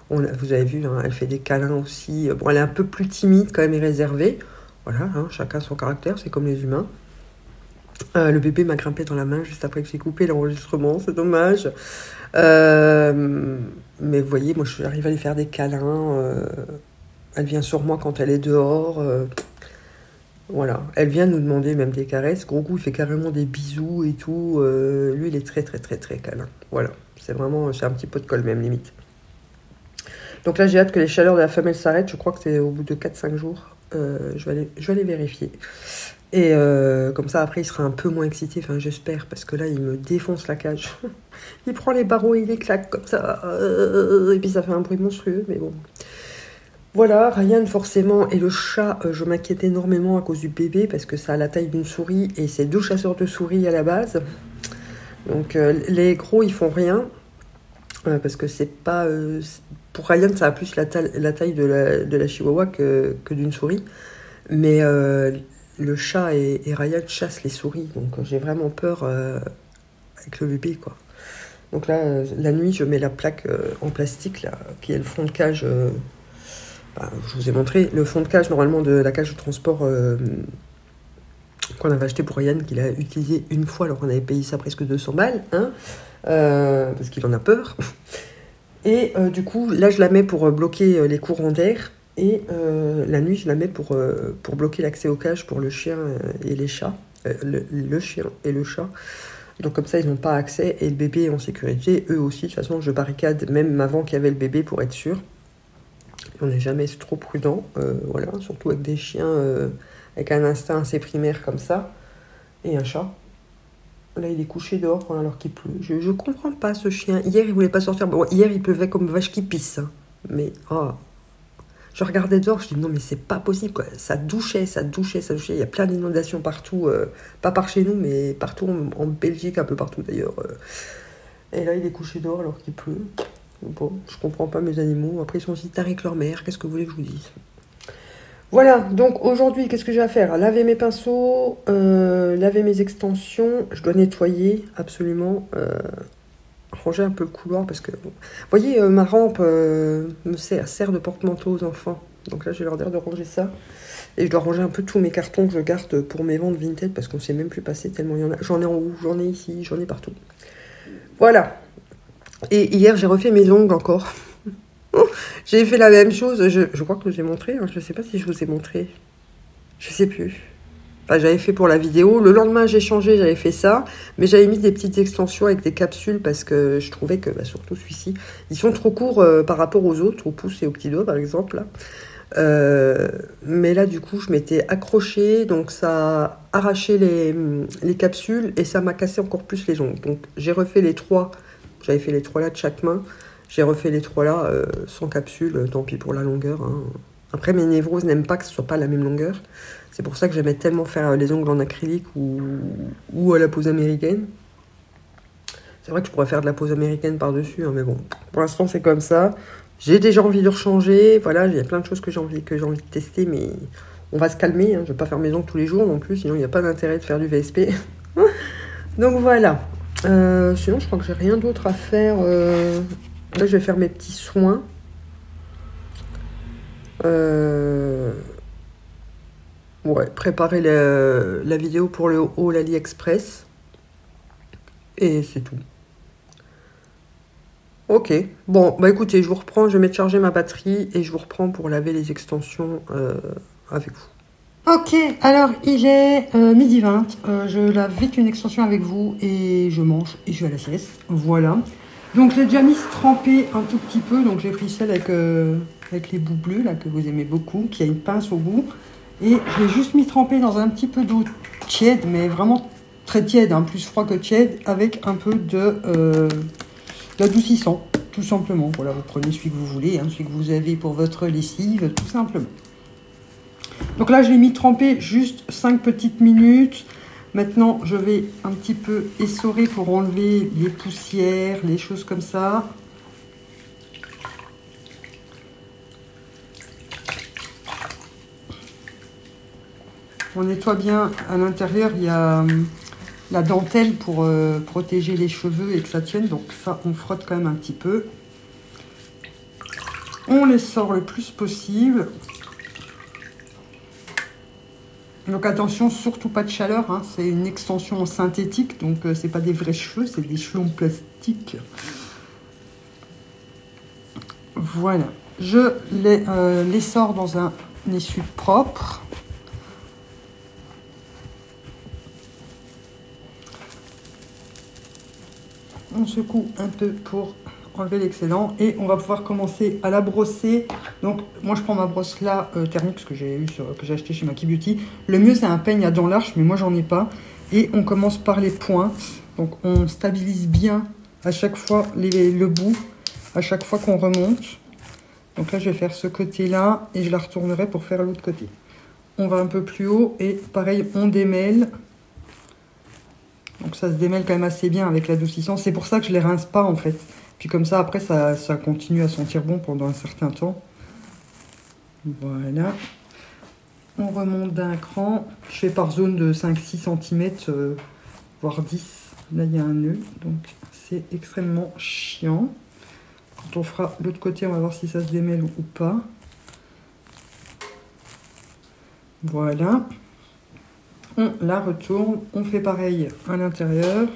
vous avez vu, hein, elle fait des câlins aussi. Bon, elle est un peu plus timide quand même et réservée. Voilà, hein, chacun son caractère, c'est comme les humains. Le bébé m'a grimpé dans la main juste après que j'ai coupé l'enregistrement, c'est dommage. Mais vous voyez, moi j'arrive à lui faire des câlins. Elle vient sur moi quand elle est dehors. Voilà, elle vient nous demander même des caresses. Grogu, il fait carrément des bisous et tout. Lui, il est très câlin. Voilà, c'est vraiment, c'est un petit pot de colle même, limite. Donc là, j'ai hâte que les chaleurs de la femelle s'arrêtent. Je crois que c'est au bout de 4-5 jours. Je vais aller vérifier. Et comme ça, après, il sera un peu moins excité. Enfin, j'espère, parce que là, il me défonce la cage. Il prend les barreaux et il les claque comme ça. Et puis, ça fait un bruit monstrueux, mais bon... Voilà, Ryan forcément, et le chat, je m'inquiète énormément à cause du bébé, parce que ça a la taille d'une souris, et c'est 2 chasseurs de souris à la base. Donc les gros, ils font rien, parce que c'est pas... pour Ryan, ça a plus la taille de la chihuahua que d'une souris, mais le chat et Ryan chassent les souris, donc j'ai vraiment peur avec le bébé, quoi. Donc là, la nuit, je mets la plaque en plastique, là, qui est le fond de cage... je vous ai montré le fond de cage, normalement, de la cage de transport qu'on avait acheté pour Ryan, qu'il a utilisé une fois, alors qu'on avait payé ça presque 200 balles, hein, parce qu'il en a peur. Et du coup, là, je la mets pour bloquer les courants d'air, et la nuit, je la mets pour bloquer l'accès aux cages pour le chien et les chats. Le chien et le chat. Donc comme ça, ils n'ont pas accès, et le bébé est en sécurité, eux aussi. De toute façon, je barricade même avant qu'il y avait le bébé pour être sûr. On n'est jamais trop prudent, voilà, surtout avec des chiens avec un instinct assez primaire comme ça. Et un chat. Là, il est couché dehors alors qu'il pleut. Je comprends pas ce chien. Hier, il voulait pas sortir. Bon, hier, il pleuvait comme vache qui pisse. Hein. Mais, oh. Je regardais dehors, je dis non, mais c'est pas possible, quoi. Ça douchait. Il y a plein d'inondations partout. Pas par chez nous, mais partout en Belgique, un peu partout d'ailleurs. Et là, il est couché dehors alors qu'il pleut. Bon, je comprends pas mes animaux. Après, ils sont aussi tarés que leur mère. Qu'est-ce que vous voulez que je vous dise? Voilà, donc aujourd'hui, qu'est-ce que j'ai à faire? Laver mes pinceaux, laver mes extensions. Je dois nettoyer absolument, ranger un peu le couloir. Parce que, vous voyez, ma rampe me sert de porte-manteau aux enfants. Donc là, j'ai leur dire de ranger ça. Et je dois ranger un peu tous mes cartons que je garde pour mes ventes vintage. Parce qu'on ne sait même plus passer tellement il y en a. J'en ai en haut, j'en ai ici, j'en ai partout. Voilà. Et hier, j'ai refait mes ongles encore. J'ai fait la même chose. Je crois que je vous ai montré. Hein. Je ne sais pas si je vous ai montré. Je ne sais plus. Enfin, j'avais fait pour la vidéo. Le lendemain, j'ai changé. J'avais fait ça. Mais j'avais mis des petites extensions avec des capsules parce que je trouvais que, bah, surtout celui-ci, ils sont trop courts par rapport aux autres, aux pouces et aux petits doigts, par exemple. Là. Mais là, du coup, je m'étais accrochée. Donc, ça a arraché les capsules et ça m'a cassé encore plus les ongles. Donc, j'ai refait les trois. J'avais fait les trois là de chaque main. J'ai refait les trois là sans capsule. Tant pis pour la longueur. Hein. Après, mes névroses n'aiment pas que ce soit pas la même longueur. C'est pour ça que j'aimais tellement faire les ongles en acrylique ou à la pose américaine. C'est vrai que je pourrais faire de la pose américaine par-dessus. Hein, mais bon, pour l'instant, c'est comme ça. J'ai déjà envie de rechanger. Voilà, il y a plein de choses que j'ai envie de tester. Mais on va se calmer. Hein. Je ne vais pas faire mes ongles tous les jours non plus. Sinon, il n'y a pas d'intérêt de faire du VSP. Donc voilà. Sinon, je crois que j'ai rien d'autre à faire. Là, je vais faire mes petits soins. Ouais, préparer la vidéo pour le haul AliExpress. Et c'est tout. Ok. Bon, bah écoutez, je vous reprends. Je vais mettre charger ma batterie et je vous reprends pour laver les extensions avec vous. Ok, alors il est midi 20, je lave vite une extension avec vous et je mange et je vais à la sieste, voilà. Donc j'ai déjà mis trempée un tout petit peu, donc j'ai pris celle avec les bouts bleus là que vous aimez beaucoup, qui a une pince au bout. Et je l'ai juste mis trempée dans un petit peu d'eau tiède, mais vraiment très tiède, hein, plus froid que tiède, avec un peu d'adoucissant, tout simplement. Voilà, vous prenez celui que vous voulez, hein, celui que vous avez pour votre lessive, tout simplement. Donc là, je l'ai mis trempé juste 5 petites minutes. Maintenant, je vais un petit peu essorer pour enlever les poussières, les choses comme ça. On nettoie bien à l'intérieur. Il y a la dentelle pour protéger les cheveux et que ça tienne. Donc ça, on frotte quand même un petit peu. On les sort le plus possible. Donc attention, surtout pas de chaleur, hein. C'est une extension synthétique, donc c'est pas des vrais cheveux, c'est des cheveux en plastique. Voilà, je les sors dans un essuie propre. On secoue un peu pour enlever l'excédent et on va pouvoir commencer à la brosser. Donc moi je prends ma brosse là thermique que j'ai acheté chez Maki Beauty. Le mieux c'est un peigne à dents larges, mais moi j'en ai pas. Et on commence par les pointes. Donc on stabilise bien à chaque fois le bout, à chaque fois qu'on remonte. Donc là je vais faire ce côté là et je la retournerai pour faire l'autre côté. On va un peu plus haut et pareil on démêle. Donc ça se démêle quand même assez bien avec l'adoucissant. C'est pour ça que je les rince pas en fait. Puis comme ça, après, ça continue à sentir bon pendant un certain temps. Voilà. On remonte d'un cran. Je fais par zone de 5-6 cm, voire 10. Là, il y a un nœud. Donc, c'est extrêmement chiant. Quand on fera l'autre côté, on va voir si ça se démêle ou pas. Voilà. On la retourne. On fait pareil à l'intérieur.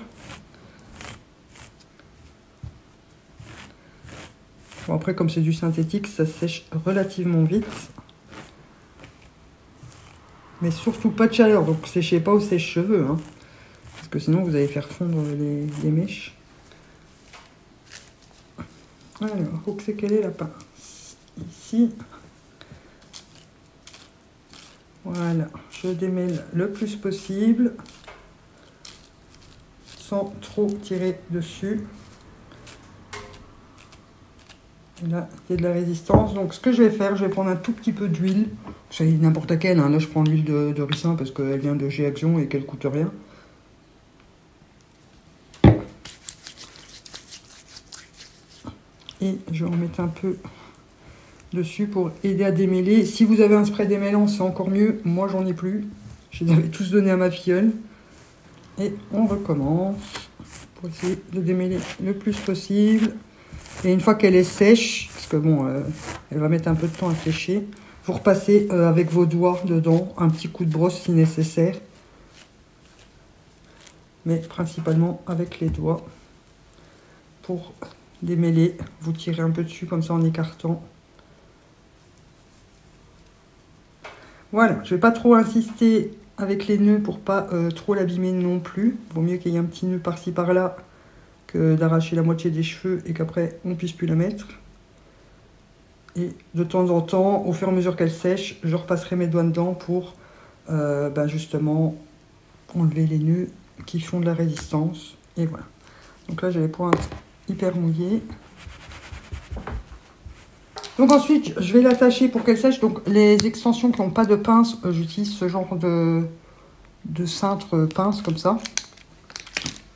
Bon, après, comme c'est du synthétique, ça sèche relativement vite. Mais surtout pas de chaleur, donc séchez pas au sèche-cheveux, hein, parce que sinon, vous allez faire fondre les mèches. Alors, où c'est qu'elle est la pince? Ici. Voilà, je démêle le plus possible, sans trop tirer dessus. Là, il y a de la résistance. Donc, ce que je vais faire, je vais prendre un tout petit peu d'huile. C'est n'importe laquelle, hein. Là, je prends l'huile de ricin parce qu'elle vient de chez Action et qu'elle coûte rien. Et je vais en mettre un peu dessus pour aider à démêler. Si vous avez un spray démêlant, c'est encore mieux. Moi, j'en ai plus. Je les avais tous donnés à ma filleule. Et on recommence pour essayer de démêler le plus possible. Et une fois qu'elle est sèche, parce que bon, elle va mettre un peu de temps à sécher, vous repassez avec vos doigts dedans, un petit coup de brosse si nécessaire. Mais principalement avec les doigts pour démêler. Vous tirez un peu dessus comme ça en écartant. Voilà, je ne vais pas trop insister avec les nœuds pour pas trop l'abîmer non plus. Vaut mieux qu'il y ait un petit nœud par-ci par-là, d'arracher la moitié des cheveux et qu'après on puisse plus la mettre. Et de temps en temps, au fur et à mesure qu'elle sèche, je repasserai mes doigts dedans pour ben justement enlever les nœuds qui font de la résistance. Et voilà. Donc là j'ai les pointes hyper mouillées. Donc ensuite je vais l'attacher pour qu'elle sèche. Donc les extensions qui n'ont pas de pince, j'utilise ce genre de cintre pince comme ça.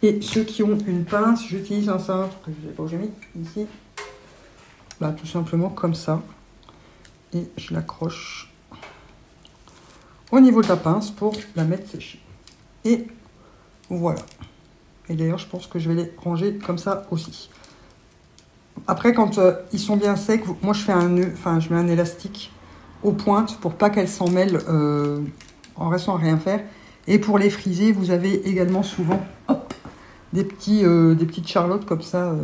Et ceux qui ont une pince, j'utilise un cintre que je ne sais pas où j'ai mis, ici. Bah, tout simplement comme ça. Et je l'accroche au niveau de la pince pour la mettre séchée. Et voilà. Et d'ailleurs, je pense que je vais les ranger comme ça aussi. Après, quand ils sont bien secs, moi je fais un nœud, enfin je mets un élastique aux pointes pour pas qu'elles s'en mêlent en restant à rien faire. Et pour les friser, vous avez également souvent... Hop, des petites charlottes comme ça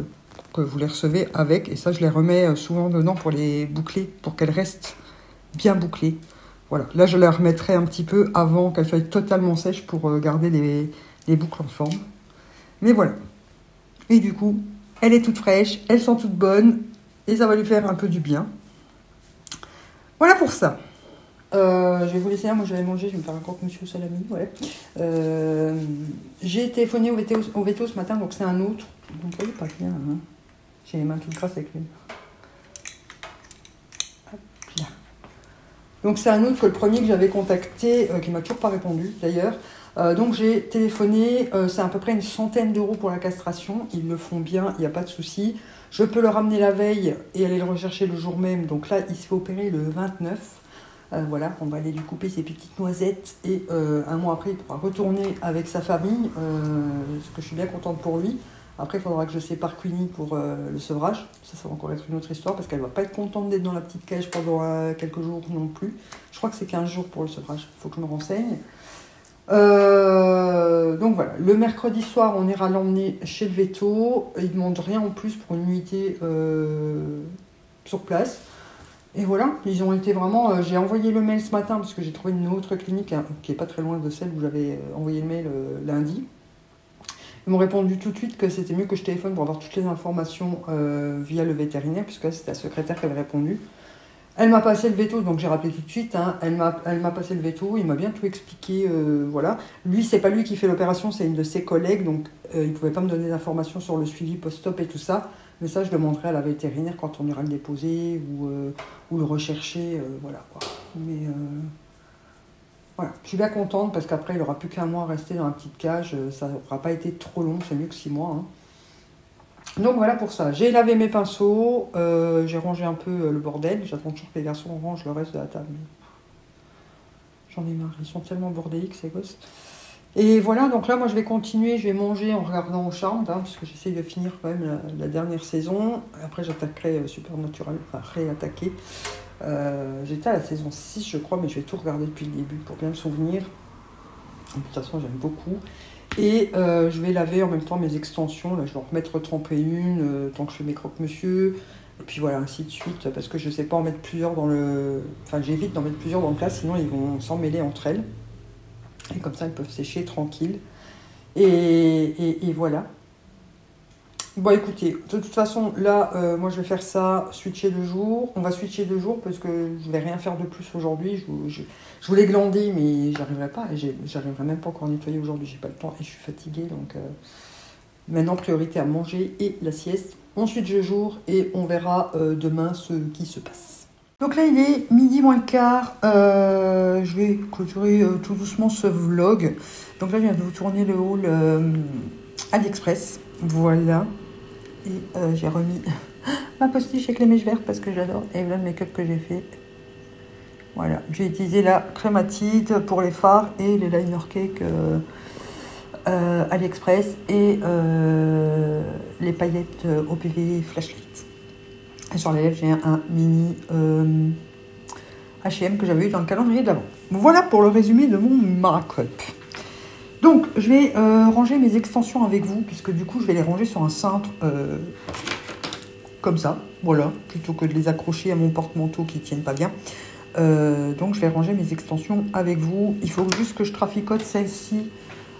que vous les recevez avec. Et ça, je les remets souvent dedans pour les boucler, pour qu'elles restent bien bouclées. Voilà, là, je les remettrai un petit peu avant qu'elles soient totalement sèches pour garder les boucles en forme. Mais voilà. Et du coup, elle est toute fraîche, elle sent toute bonne et ça va lui faire un peu du bien. Voilà pour ça. Je vais vous laisser là, moi j'avais mangé, je vais me faire un croque-monsieur au salami, ouais. J'ai téléphoné au véto ce matin, donc c'est un autre. Vous ne voyez pas bien, hein. J'ai les mains toutes grasses avec lui. Hop là. Donc c'est un autre que le premier que j'avais contacté, qui m'a toujours pas répondu d'ailleurs. Donc j'ai téléphoné, c'est à peu près une centaine d'euros pour la castration, ils le font bien, il n'y a pas de souci. Je peux le ramener la veille et aller le rechercher le jour même, donc là il se fait opérer le 29. Voilà, on va aller lui couper ses petites noisettes et un mois après il pourra retourner avec sa famille, ce que je suis bien contente pour lui. Après il faudra que je sépare Queenie pour le sevrage, ça va encore être une autre histoire parce qu'elle ne va pas être contente d'être dans la petite cage pendant quelques jours non plus. Je crois que c'est 15 jours pour le sevrage, il faut que je me renseigne. Donc voilà, le mercredi soir on ira l'emmener chez le véto, il ne demande rien en plus pour une nuitée sur place. Et voilà, ils ont été vraiment... j'ai envoyé le mail ce matin parce que j'ai trouvé une autre clinique hein, qui n'est pas très loin de celle où j'avais envoyé le mail lundi. Ils m'ont répondu tout de suite que c'était mieux que je téléphone pour avoir toutes les informations via le vétérinaire, puisque c'était la secrétaire qui avait répondu. Elle m'a passé le véto, donc j'ai rappelé tout de suite. Hein, elle m'a passé le véto, il m'a bien tout expliqué. Voilà. Lui, c'est pas lui qui fait l'opération, c'est une de ses collègues, donc il ne pouvait pas me donner d'informations sur le suivi post-op et tout ça. Mais ça, je demanderai à la vétérinaire quand on ira le déposer ou le rechercher, voilà quoi. Mais voilà, je suis bien contente parce qu'après, il n'aura plus qu'un mois à rester dans la petite cage. Ça n'aura pas été trop long, c'est mieux que 6 mois. Hein. Donc voilà pour ça. J'ai lavé mes pinceaux, j'ai rangé un peu le bordel. J'attends toujours que les garçons rangent le reste de la table. J'en ai marre, ils sont tellement bordéliques ces gosses. Et voilà, donc là, moi, je vais continuer, je vais manger en regardant Charmed, hein, parce que j'essaie de finir quand même la dernière saison. Après, j'attaquerai Supernatural, enfin, réattaquer. J'étais à la saison 6, je crois, mais je vais tout regarder depuis le début pour bien me souvenir. De toute façon, j'aime beaucoup. Et je vais laver en même temps mes extensions. Là, je vais en remettre tremper une, tant que je fais mes croque-monsieur. Et puis voilà, ainsi de suite, parce que je sais pas en mettre plusieurs dans le... Enfin, j'évite d'en mettre plusieurs dans le plat, sinon ils vont s'emmêler entre elles. Et comme ça, ils peuvent sécher tranquille. Et voilà. Bon, écoutez, de toute façon, là, moi, je vais faire ça, switcher 2 jours. On va switcher 2 jours parce que je vais rien faire de plus aujourd'hui. Je voulais glander, mais j'arriverai pas. Et j'arriverai même pas encore à nettoyer aujourd'hui. J'ai pas le temps et je suis fatiguée. Donc, maintenant, priorité à manger et la sieste. On switch 2 jours et on verra demain ce qui se passe. Donc là, il est midi moins le quart, je vais clôturer tout doucement ce vlog. Donc là, je viens de vous tourner le haul AliExpress, voilà. Et j'ai remis ma postiche avec les mèches vertes parce que j'adore. Et voilà le make-up que j'ai fait. Voilà, j'ai utilisé la crématite pour les fards et les liner cake AliExpress et les paillettes OPV Flashlight. Sur les lèvres, j'ai un mini H&M que j'avais eu dans le calendrier de l'avant. Voilà pour le résumé de mon markup. Donc, je vais ranger mes extensions avec vous, puisque du coup, je vais les ranger sur un cintre comme ça, voilà, plutôt que de les accrocher à mon porte-manteau qui ne tiennent pas bien. Donc, je vais ranger mes extensions avec vous. Il faut juste que je traficote celle-ci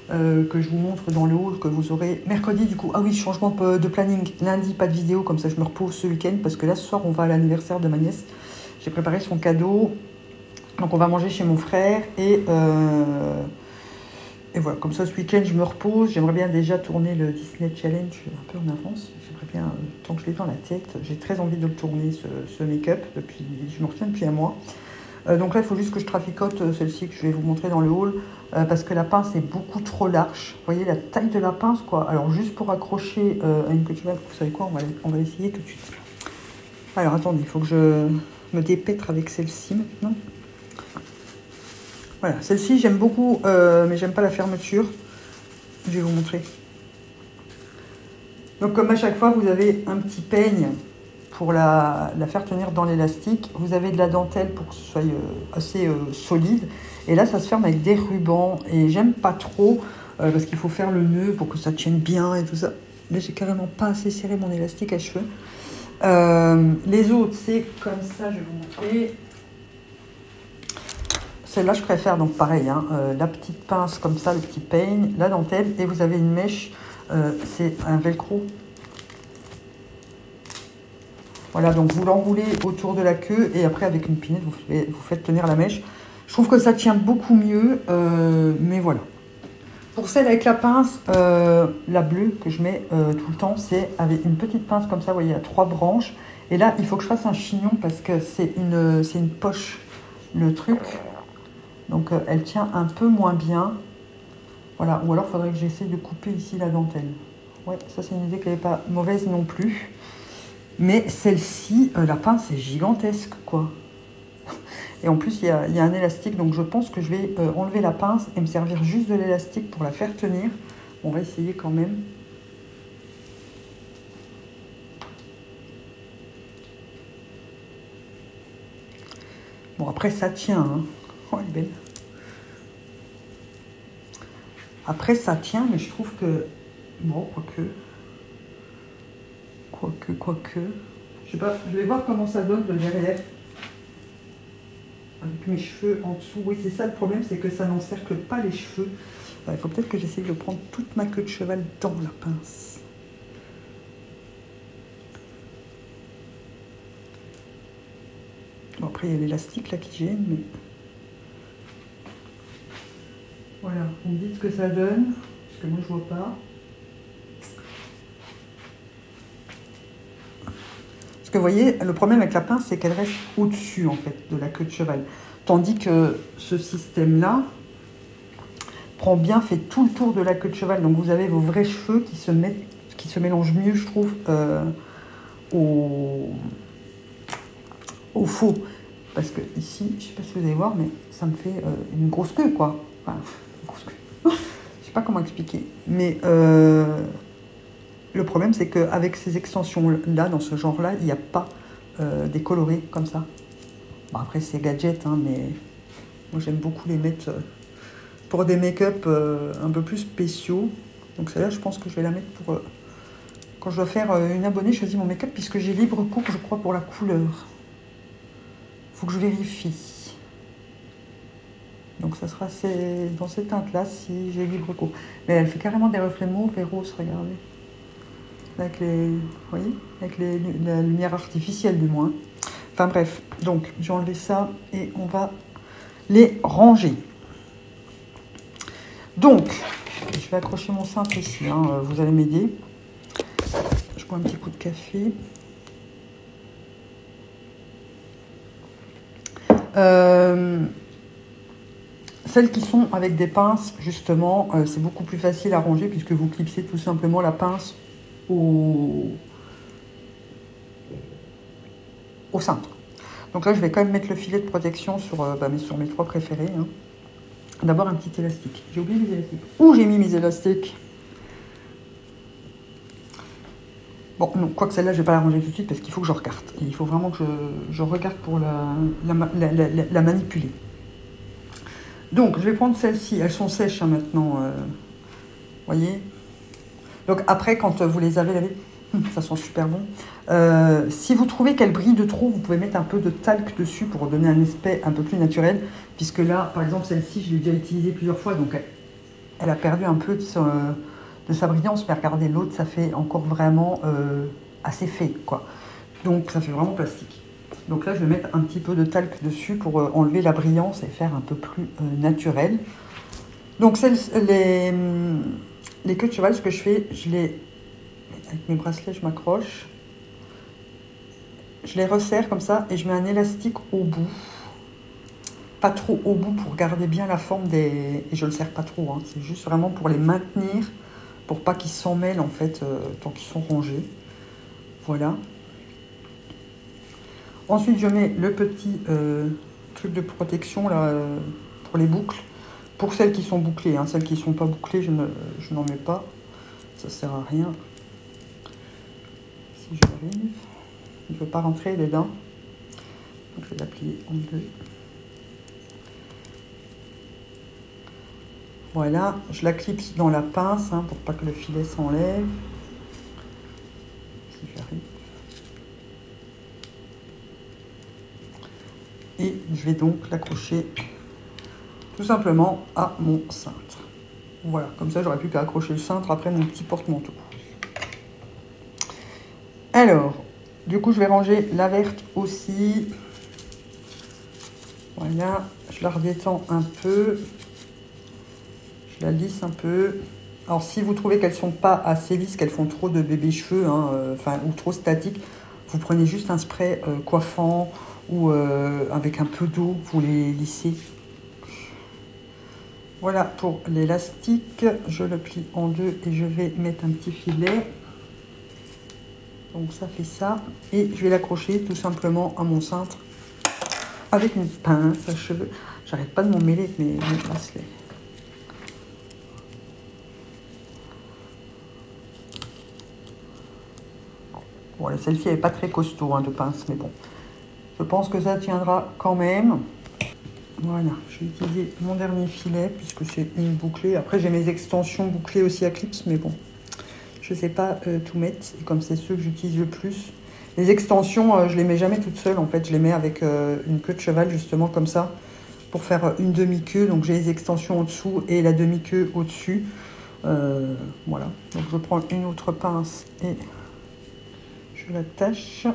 que je vous montre dans le haul que vous aurez mercredi du coup. Ah oui, changement de planning, lundi pas de vidéo, comme ça je me repose ce week-end parce que là ce soir on va à l'anniversaire de ma nièce, j'ai préparé son cadeau, donc on va manger chez mon frère et voilà, comme ça ce week-end je me repose. J'aimerais bien déjà tourner le Disney Challenge, je suis un peu en avance, j'aimerais bien, tant que je l'ai dans la tête, j'ai très envie de le tourner ce make-up, depuis, je me retiens depuis un mois. Donc là, il faut juste que je traficote celle-ci que je vais vous montrer dans le haul parce que la pince est beaucoup trop large. Vous voyez la taille de la pince, quoi. Alors, juste pour accrocher à une petite bague, vous savez quoi, on va l'essayer tout de suite. Alors, attendez, il faut que je me dépêtre avec celle-ci maintenant. Voilà, celle-ci, j'aime beaucoup, mais j'aime pas la fermeture. Je vais vous montrer. Donc, comme à chaque fois, vous avez un petit peigne pour la faire tenir dans l'élastique. Vous avez de la dentelle pour que ce soit assez solide. Et là, ça se ferme avec des rubans. Et j'aime pas trop, parce qu'il faut faire le nœud pour que ça tienne bien et tout ça. Mais j'ai carrément pas assez serré mon élastique à cheveux. Les autres, c'est comme ça, je vais vous montrer. Celle-là, je préfère, donc pareil, hein, la petite pince comme ça, le petit peigne, la dentelle. Et vous avez une mèche, c'est un velcro. Voilà, donc vous l'enroulez autour de la queue et après avec une pinette, vous faites tenir la mèche. Je trouve que ça tient beaucoup mieux, mais voilà. Pour celle avec la pince, la bleue que je mets tout le temps, c'est avec une petite pince comme ça, vous voyez, à 3 branches. Et là, il faut que je fasse un chignon parce que c'est une poche, le truc. Donc, elle tient un peu moins bien. Voilà, ou alors il faudrait que j'essaie de couper ici la dentelle. Ouais, ça c'est une idée qui n'est pas mauvaise non plus. Mais celle-ci, la pince est gigantesque, quoi. Et en plus, il y a un élastique, donc je pense que je vais enlever la pince et me servir juste de l'élastique pour la faire tenir. On va essayer quand même. Bon, après, ça tient, hein. Oh, elle est belle. Après, ça tient, mais je trouve que... Bon, quoique... Je sais pas, je vais voir comment ça donne le derrière. Avec mes cheveux en dessous. Oui, c'est ça le problème, c'est que ça n'encercle pas les cheveux. Il faut peut-être que j'essaie de prendre toute ma queue de cheval dans la pince. Bon, après, il y a l'élastique là qui gêne, mais... Voilà, on me dit ce que ça donne, parce que moi je vois pas. Parce que vous voyez, le problème avec la pince, c'est qu'elle reste au-dessus en fait de la queue de cheval. Tandis que ce système-là prend bien, fait tout le tour de la queue de cheval. Donc vous avez vos vrais cheveux qui se mélangent mieux, je trouve, au faux. Parce que ici, je sais pas si vous allez voir, mais ça me fait une grosse queue, quoi. Enfin, je sais pas comment expliquer, mais le problème c'est qu'avec ces extensions là, dans ce genre là, il n'y a pas des colorés comme ça. Bon, après c'est gadget, hein, mais moi j'aime beaucoup les mettre pour des make-up un peu plus spéciaux. Donc celle-là, je pense que je vais la mettre pour quand je dois faire une abonnée, je choisis mon make-up puisque j'ai libre cours, je crois, pour la couleur. Faut que je vérifie. Donc ça sera dans ces teintes-là si j'ai libre cours. Mais elle fait carrément des reflets mauve et rose, regardez. Avec les, vous voyez, avec la lumière artificielle du moins. Enfin bref, donc j'ai enlevé ça et on va les ranger. Donc, je vais accrocher mon cintre ici, hein, vous allez m'aider. Je bois un petit coup de café. Celles qui sont avec des pinces, justement, c'est beaucoup plus facile à ranger puisque vous clipsez tout simplement la pince au cintre. Donc là, je vais quand même mettre le filet de protection sur mes trois préférés, hein. D'abord, un petit élastique. J'ai oublié mes élastiques. Où j'ai mis mes élastiques? Bon, non, quoique celle-là, je ne vais pas la ranger tout de suite parce qu'il faut que je regarde. Et il faut vraiment que je regarde pour la manipuler. Donc, je vais prendre celles-ci. Elles sont sèches, hein, maintenant. Voyez. Donc, après, quand vous les avez lavées, ça sent super bon. Si vous trouvez qu'elles brillent de trop, vous pouvez mettre un peu de talc dessus pour donner un aspect un peu plus naturel. Puisque là, par exemple, celle-ci, je l'ai déjà utilisée plusieurs fois. Donc, elle a perdu un peu de sa brillance. Mais regardez, l'autre, ça fait encore vraiment assez fade, quoi. Donc, ça fait vraiment plastique. Donc là, je vais mettre un petit peu de talc dessus pour enlever la brillance et faire un peu plus naturel. Donc les queues de cheval, ce que je fais, je les... Avec mes bracelets, je m'accroche. Je les resserre comme ça et je mets un élastique au bout. Pas trop au bout pour garder bien la forme des... Et je ne le serre pas trop, hein. C'est juste vraiment pour les maintenir, pour pas qu'ils s'en mêlent en fait tant qu'ils sont rangés. Voilà. Ensuite, je mets le petit truc de protection là, pour les boucles. Pour celles qui sont bouclées, hein. Celles qui ne sont pas bouclées, je n'en mets pas. Ça ne sert à rien. Si j'arrive, il ne veut pas rentrer les dents. Donc, je vais la plier en deux. Voilà, je la clipse dans la pince, hein, pour pas que le filet s'enlève. Si j'arrive. Et je vais donc l'accrocher tout simplement à mon cintre. Voilà, comme ça j'aurais pu accrocher le cintre après mon petit porte-manteau. Alors, du coup je vais ranger la verte aussi. Voilà, je la redétends un peu. Je la lisse un peu. Alors si vous trouvez qu'elles ne sont pas assez lisses, qu'elles font trop de bébé cheveux, hein, ou trop statiques, vous prenez juste un spray coiffant ou avec un peu d'eau, vous les lissez. Voilà pour l'élastique. Je le plie en deux et je vais mettre un petit filet. Donc ça fait ça. Et je vais l'accrocher tout simplement à mon cintre avec mon pince à cheveux. J'arrête pas de m'en mêler avec mes bracelets. Bon, la selfie n'est pas très costaud hein, de pince, mais bon. Je pense que ça tiendra quand même. Voilà, j'ai utilisé mon dernier filet puisque c'est une bouclée. Après, j'ai mes extensions bouclées aussi à clips, mais bon, je ne sais pas tout mettre. Et comme c'est ceux que j'utilise le plus, les extensions, je ne les mets jamais toutes seules. En fait, je les mets avec une queue de cheval, justement, comme ça, pour faire une demi-queue. Donc, j'ai les extensions au-dessous et la demi-queue au-dessus. Voilà, donc je prends une autre pince et je l'attache.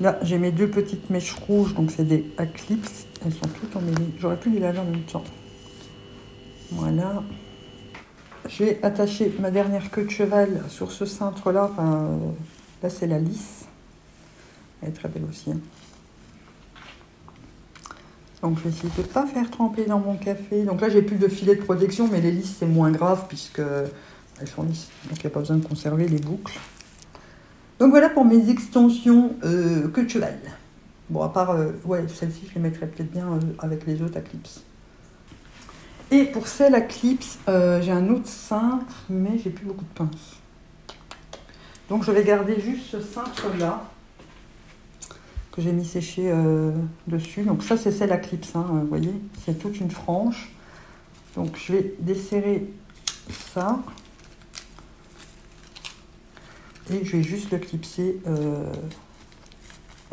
Là, j'ai mes deux petites mèches rouges, donc c'est des clips. Elles sont toutes emmêlées. J'aurais pu les laver en même temps. Voilà. J'ai attaché ma dernière queue de cheval sur ce cintre-là. Enfin, là, c'est la lisse. Elle est très belle aussi. Hein. Donc, je vais essayer de ne pas faire tremper dans mon café. Donc là, j'ai plus de filet de protection, mais les lisses, c'est moins grave puisque elles sont lisses. Donc, il n'y a pas besoin de conserver les boucles. Donc voilà pour mes extensions queue de cheval. Bon, à part, ouais, celle-ci, je les mettrais peut-être bien avec les autres à clips. Et pour celle à clips, j'ai un autre cintre, mais j'ai plus beaucoup de pinces. Donc je vais garder juste ce cintre-là, que j'ai mis séché dessus. Donc ça, c'est celle à clips, hein, vous voyez, c'est toute une frange. Donc je vais desserrer ça. Et je vais juste le clipser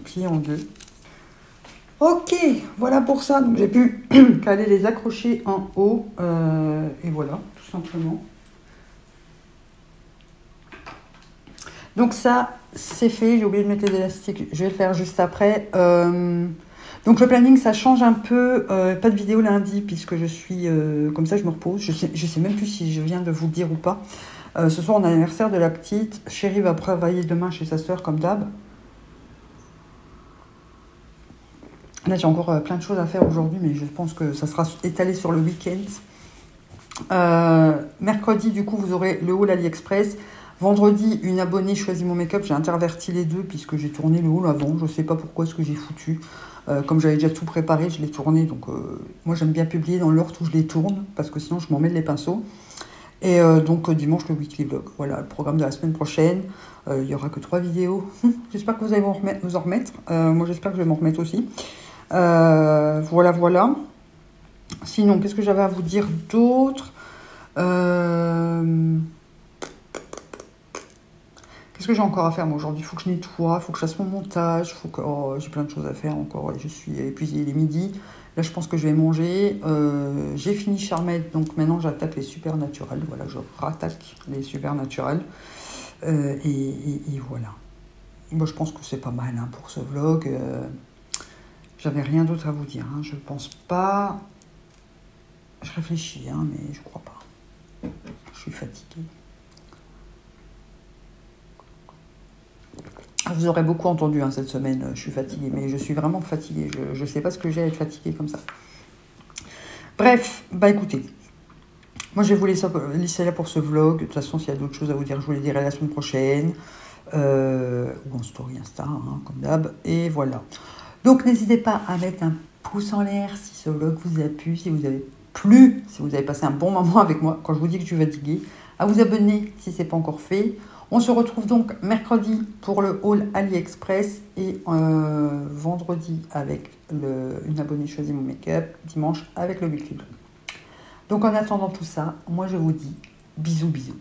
plié en deux. Ok, voilà pour ça. Donc j'ai pu aller les accrocher en haut. Et voilà, tout simplement. Donc ça, c'est fait. J'ai oublié de mettre les élastiques. Je vais le faire juste après. Donc le planning, ça change un peu. Pas de vidéo lundi, puisque je suis... comme ça, je me repose. Je sais même plus si je viens de vous le dire ou pas. Ce soir, on a l'anniversaire de la petite. Chérie va travailler demain chez sa sœur, comme d'hab. Là, j'ai encore plein de choses à faire aujourd'hui, mais je pense que ça sera étalé sur le week-end. Mercredi, du coup, vous aurez le haul AliExpress. Vendredi, une abonnée choisit mon make-up. J'ai interverti les deux, puisque j'ai tourné le haul avant. Je ne sais pas pourquoi ce que j'ai foutu. Comme j'avais déjà tout préparé, je l'ai tourné. Donc, moi, j'aime bien publier dans l'ordre où je les tourne, parce que sinon, je m'en mêle les pinceaux. Et donc dimanche le weekly vlog, voilà le programme de la semaine prochaine. Il n'y aura que 3 vidéos. J'espère que vous allez vous en remettre. Moi j'espère que je vais m'en remettre aussi. Voilà, voilà. Sinon, qu'est-ce que j'avais à vous dire d'autre? Qu'est-ce que j'ai encore à faire moi aujourd'hui? Il faut que je nettoie, il faut que je fasse mon montage, faut que j'ai plein de choses à faire encore. Je suis épuisée, il est midi. Là, je pense que je vais manger. J'ai fini Charmed, donc maintenant, j'attaque les Supernatural. Voilà, je rattaque les Supernatural. Et voilà. Bon, je pense que c'est pas mal hein, pour ce vlog. J'avais rien d'autre à vous dire. Hein. Je pense pas. Je réfléchis, hein, mais je crois pas. Je suis fatiguée. Vous aurez beaucoup entendu hein, cette semaine, je suis fatiguée, mais je suis vraiment fatiguée. Je ne sais pas ce que j'ai à être fatiguée comme ça. Bref, bah écoutez, moi je vais vous laisser là pour ce vlog. De toute façon, s'il y a d'autres choses à vous dire, je vous les dirai la semaine prochaine. Ou en story Insta, hein, comme d'hab. Et voilà. Donc n'hésitez pas à mettre un pouce en l'air si ce vlog vous a plu, si vous avez plu, si vous avez passé un bon moment avec moi, quand je vous dis que je suis fatiguée. À vous abonner si ce n'est pas encore fait. On se retrouve donc mercredi pour le haul AliExpress et vendredi avec une abonnée choisie mon make-up, dimanche avec le weekly vlog. Donc en attendant tout ça, moi je vous dis bisous bisous.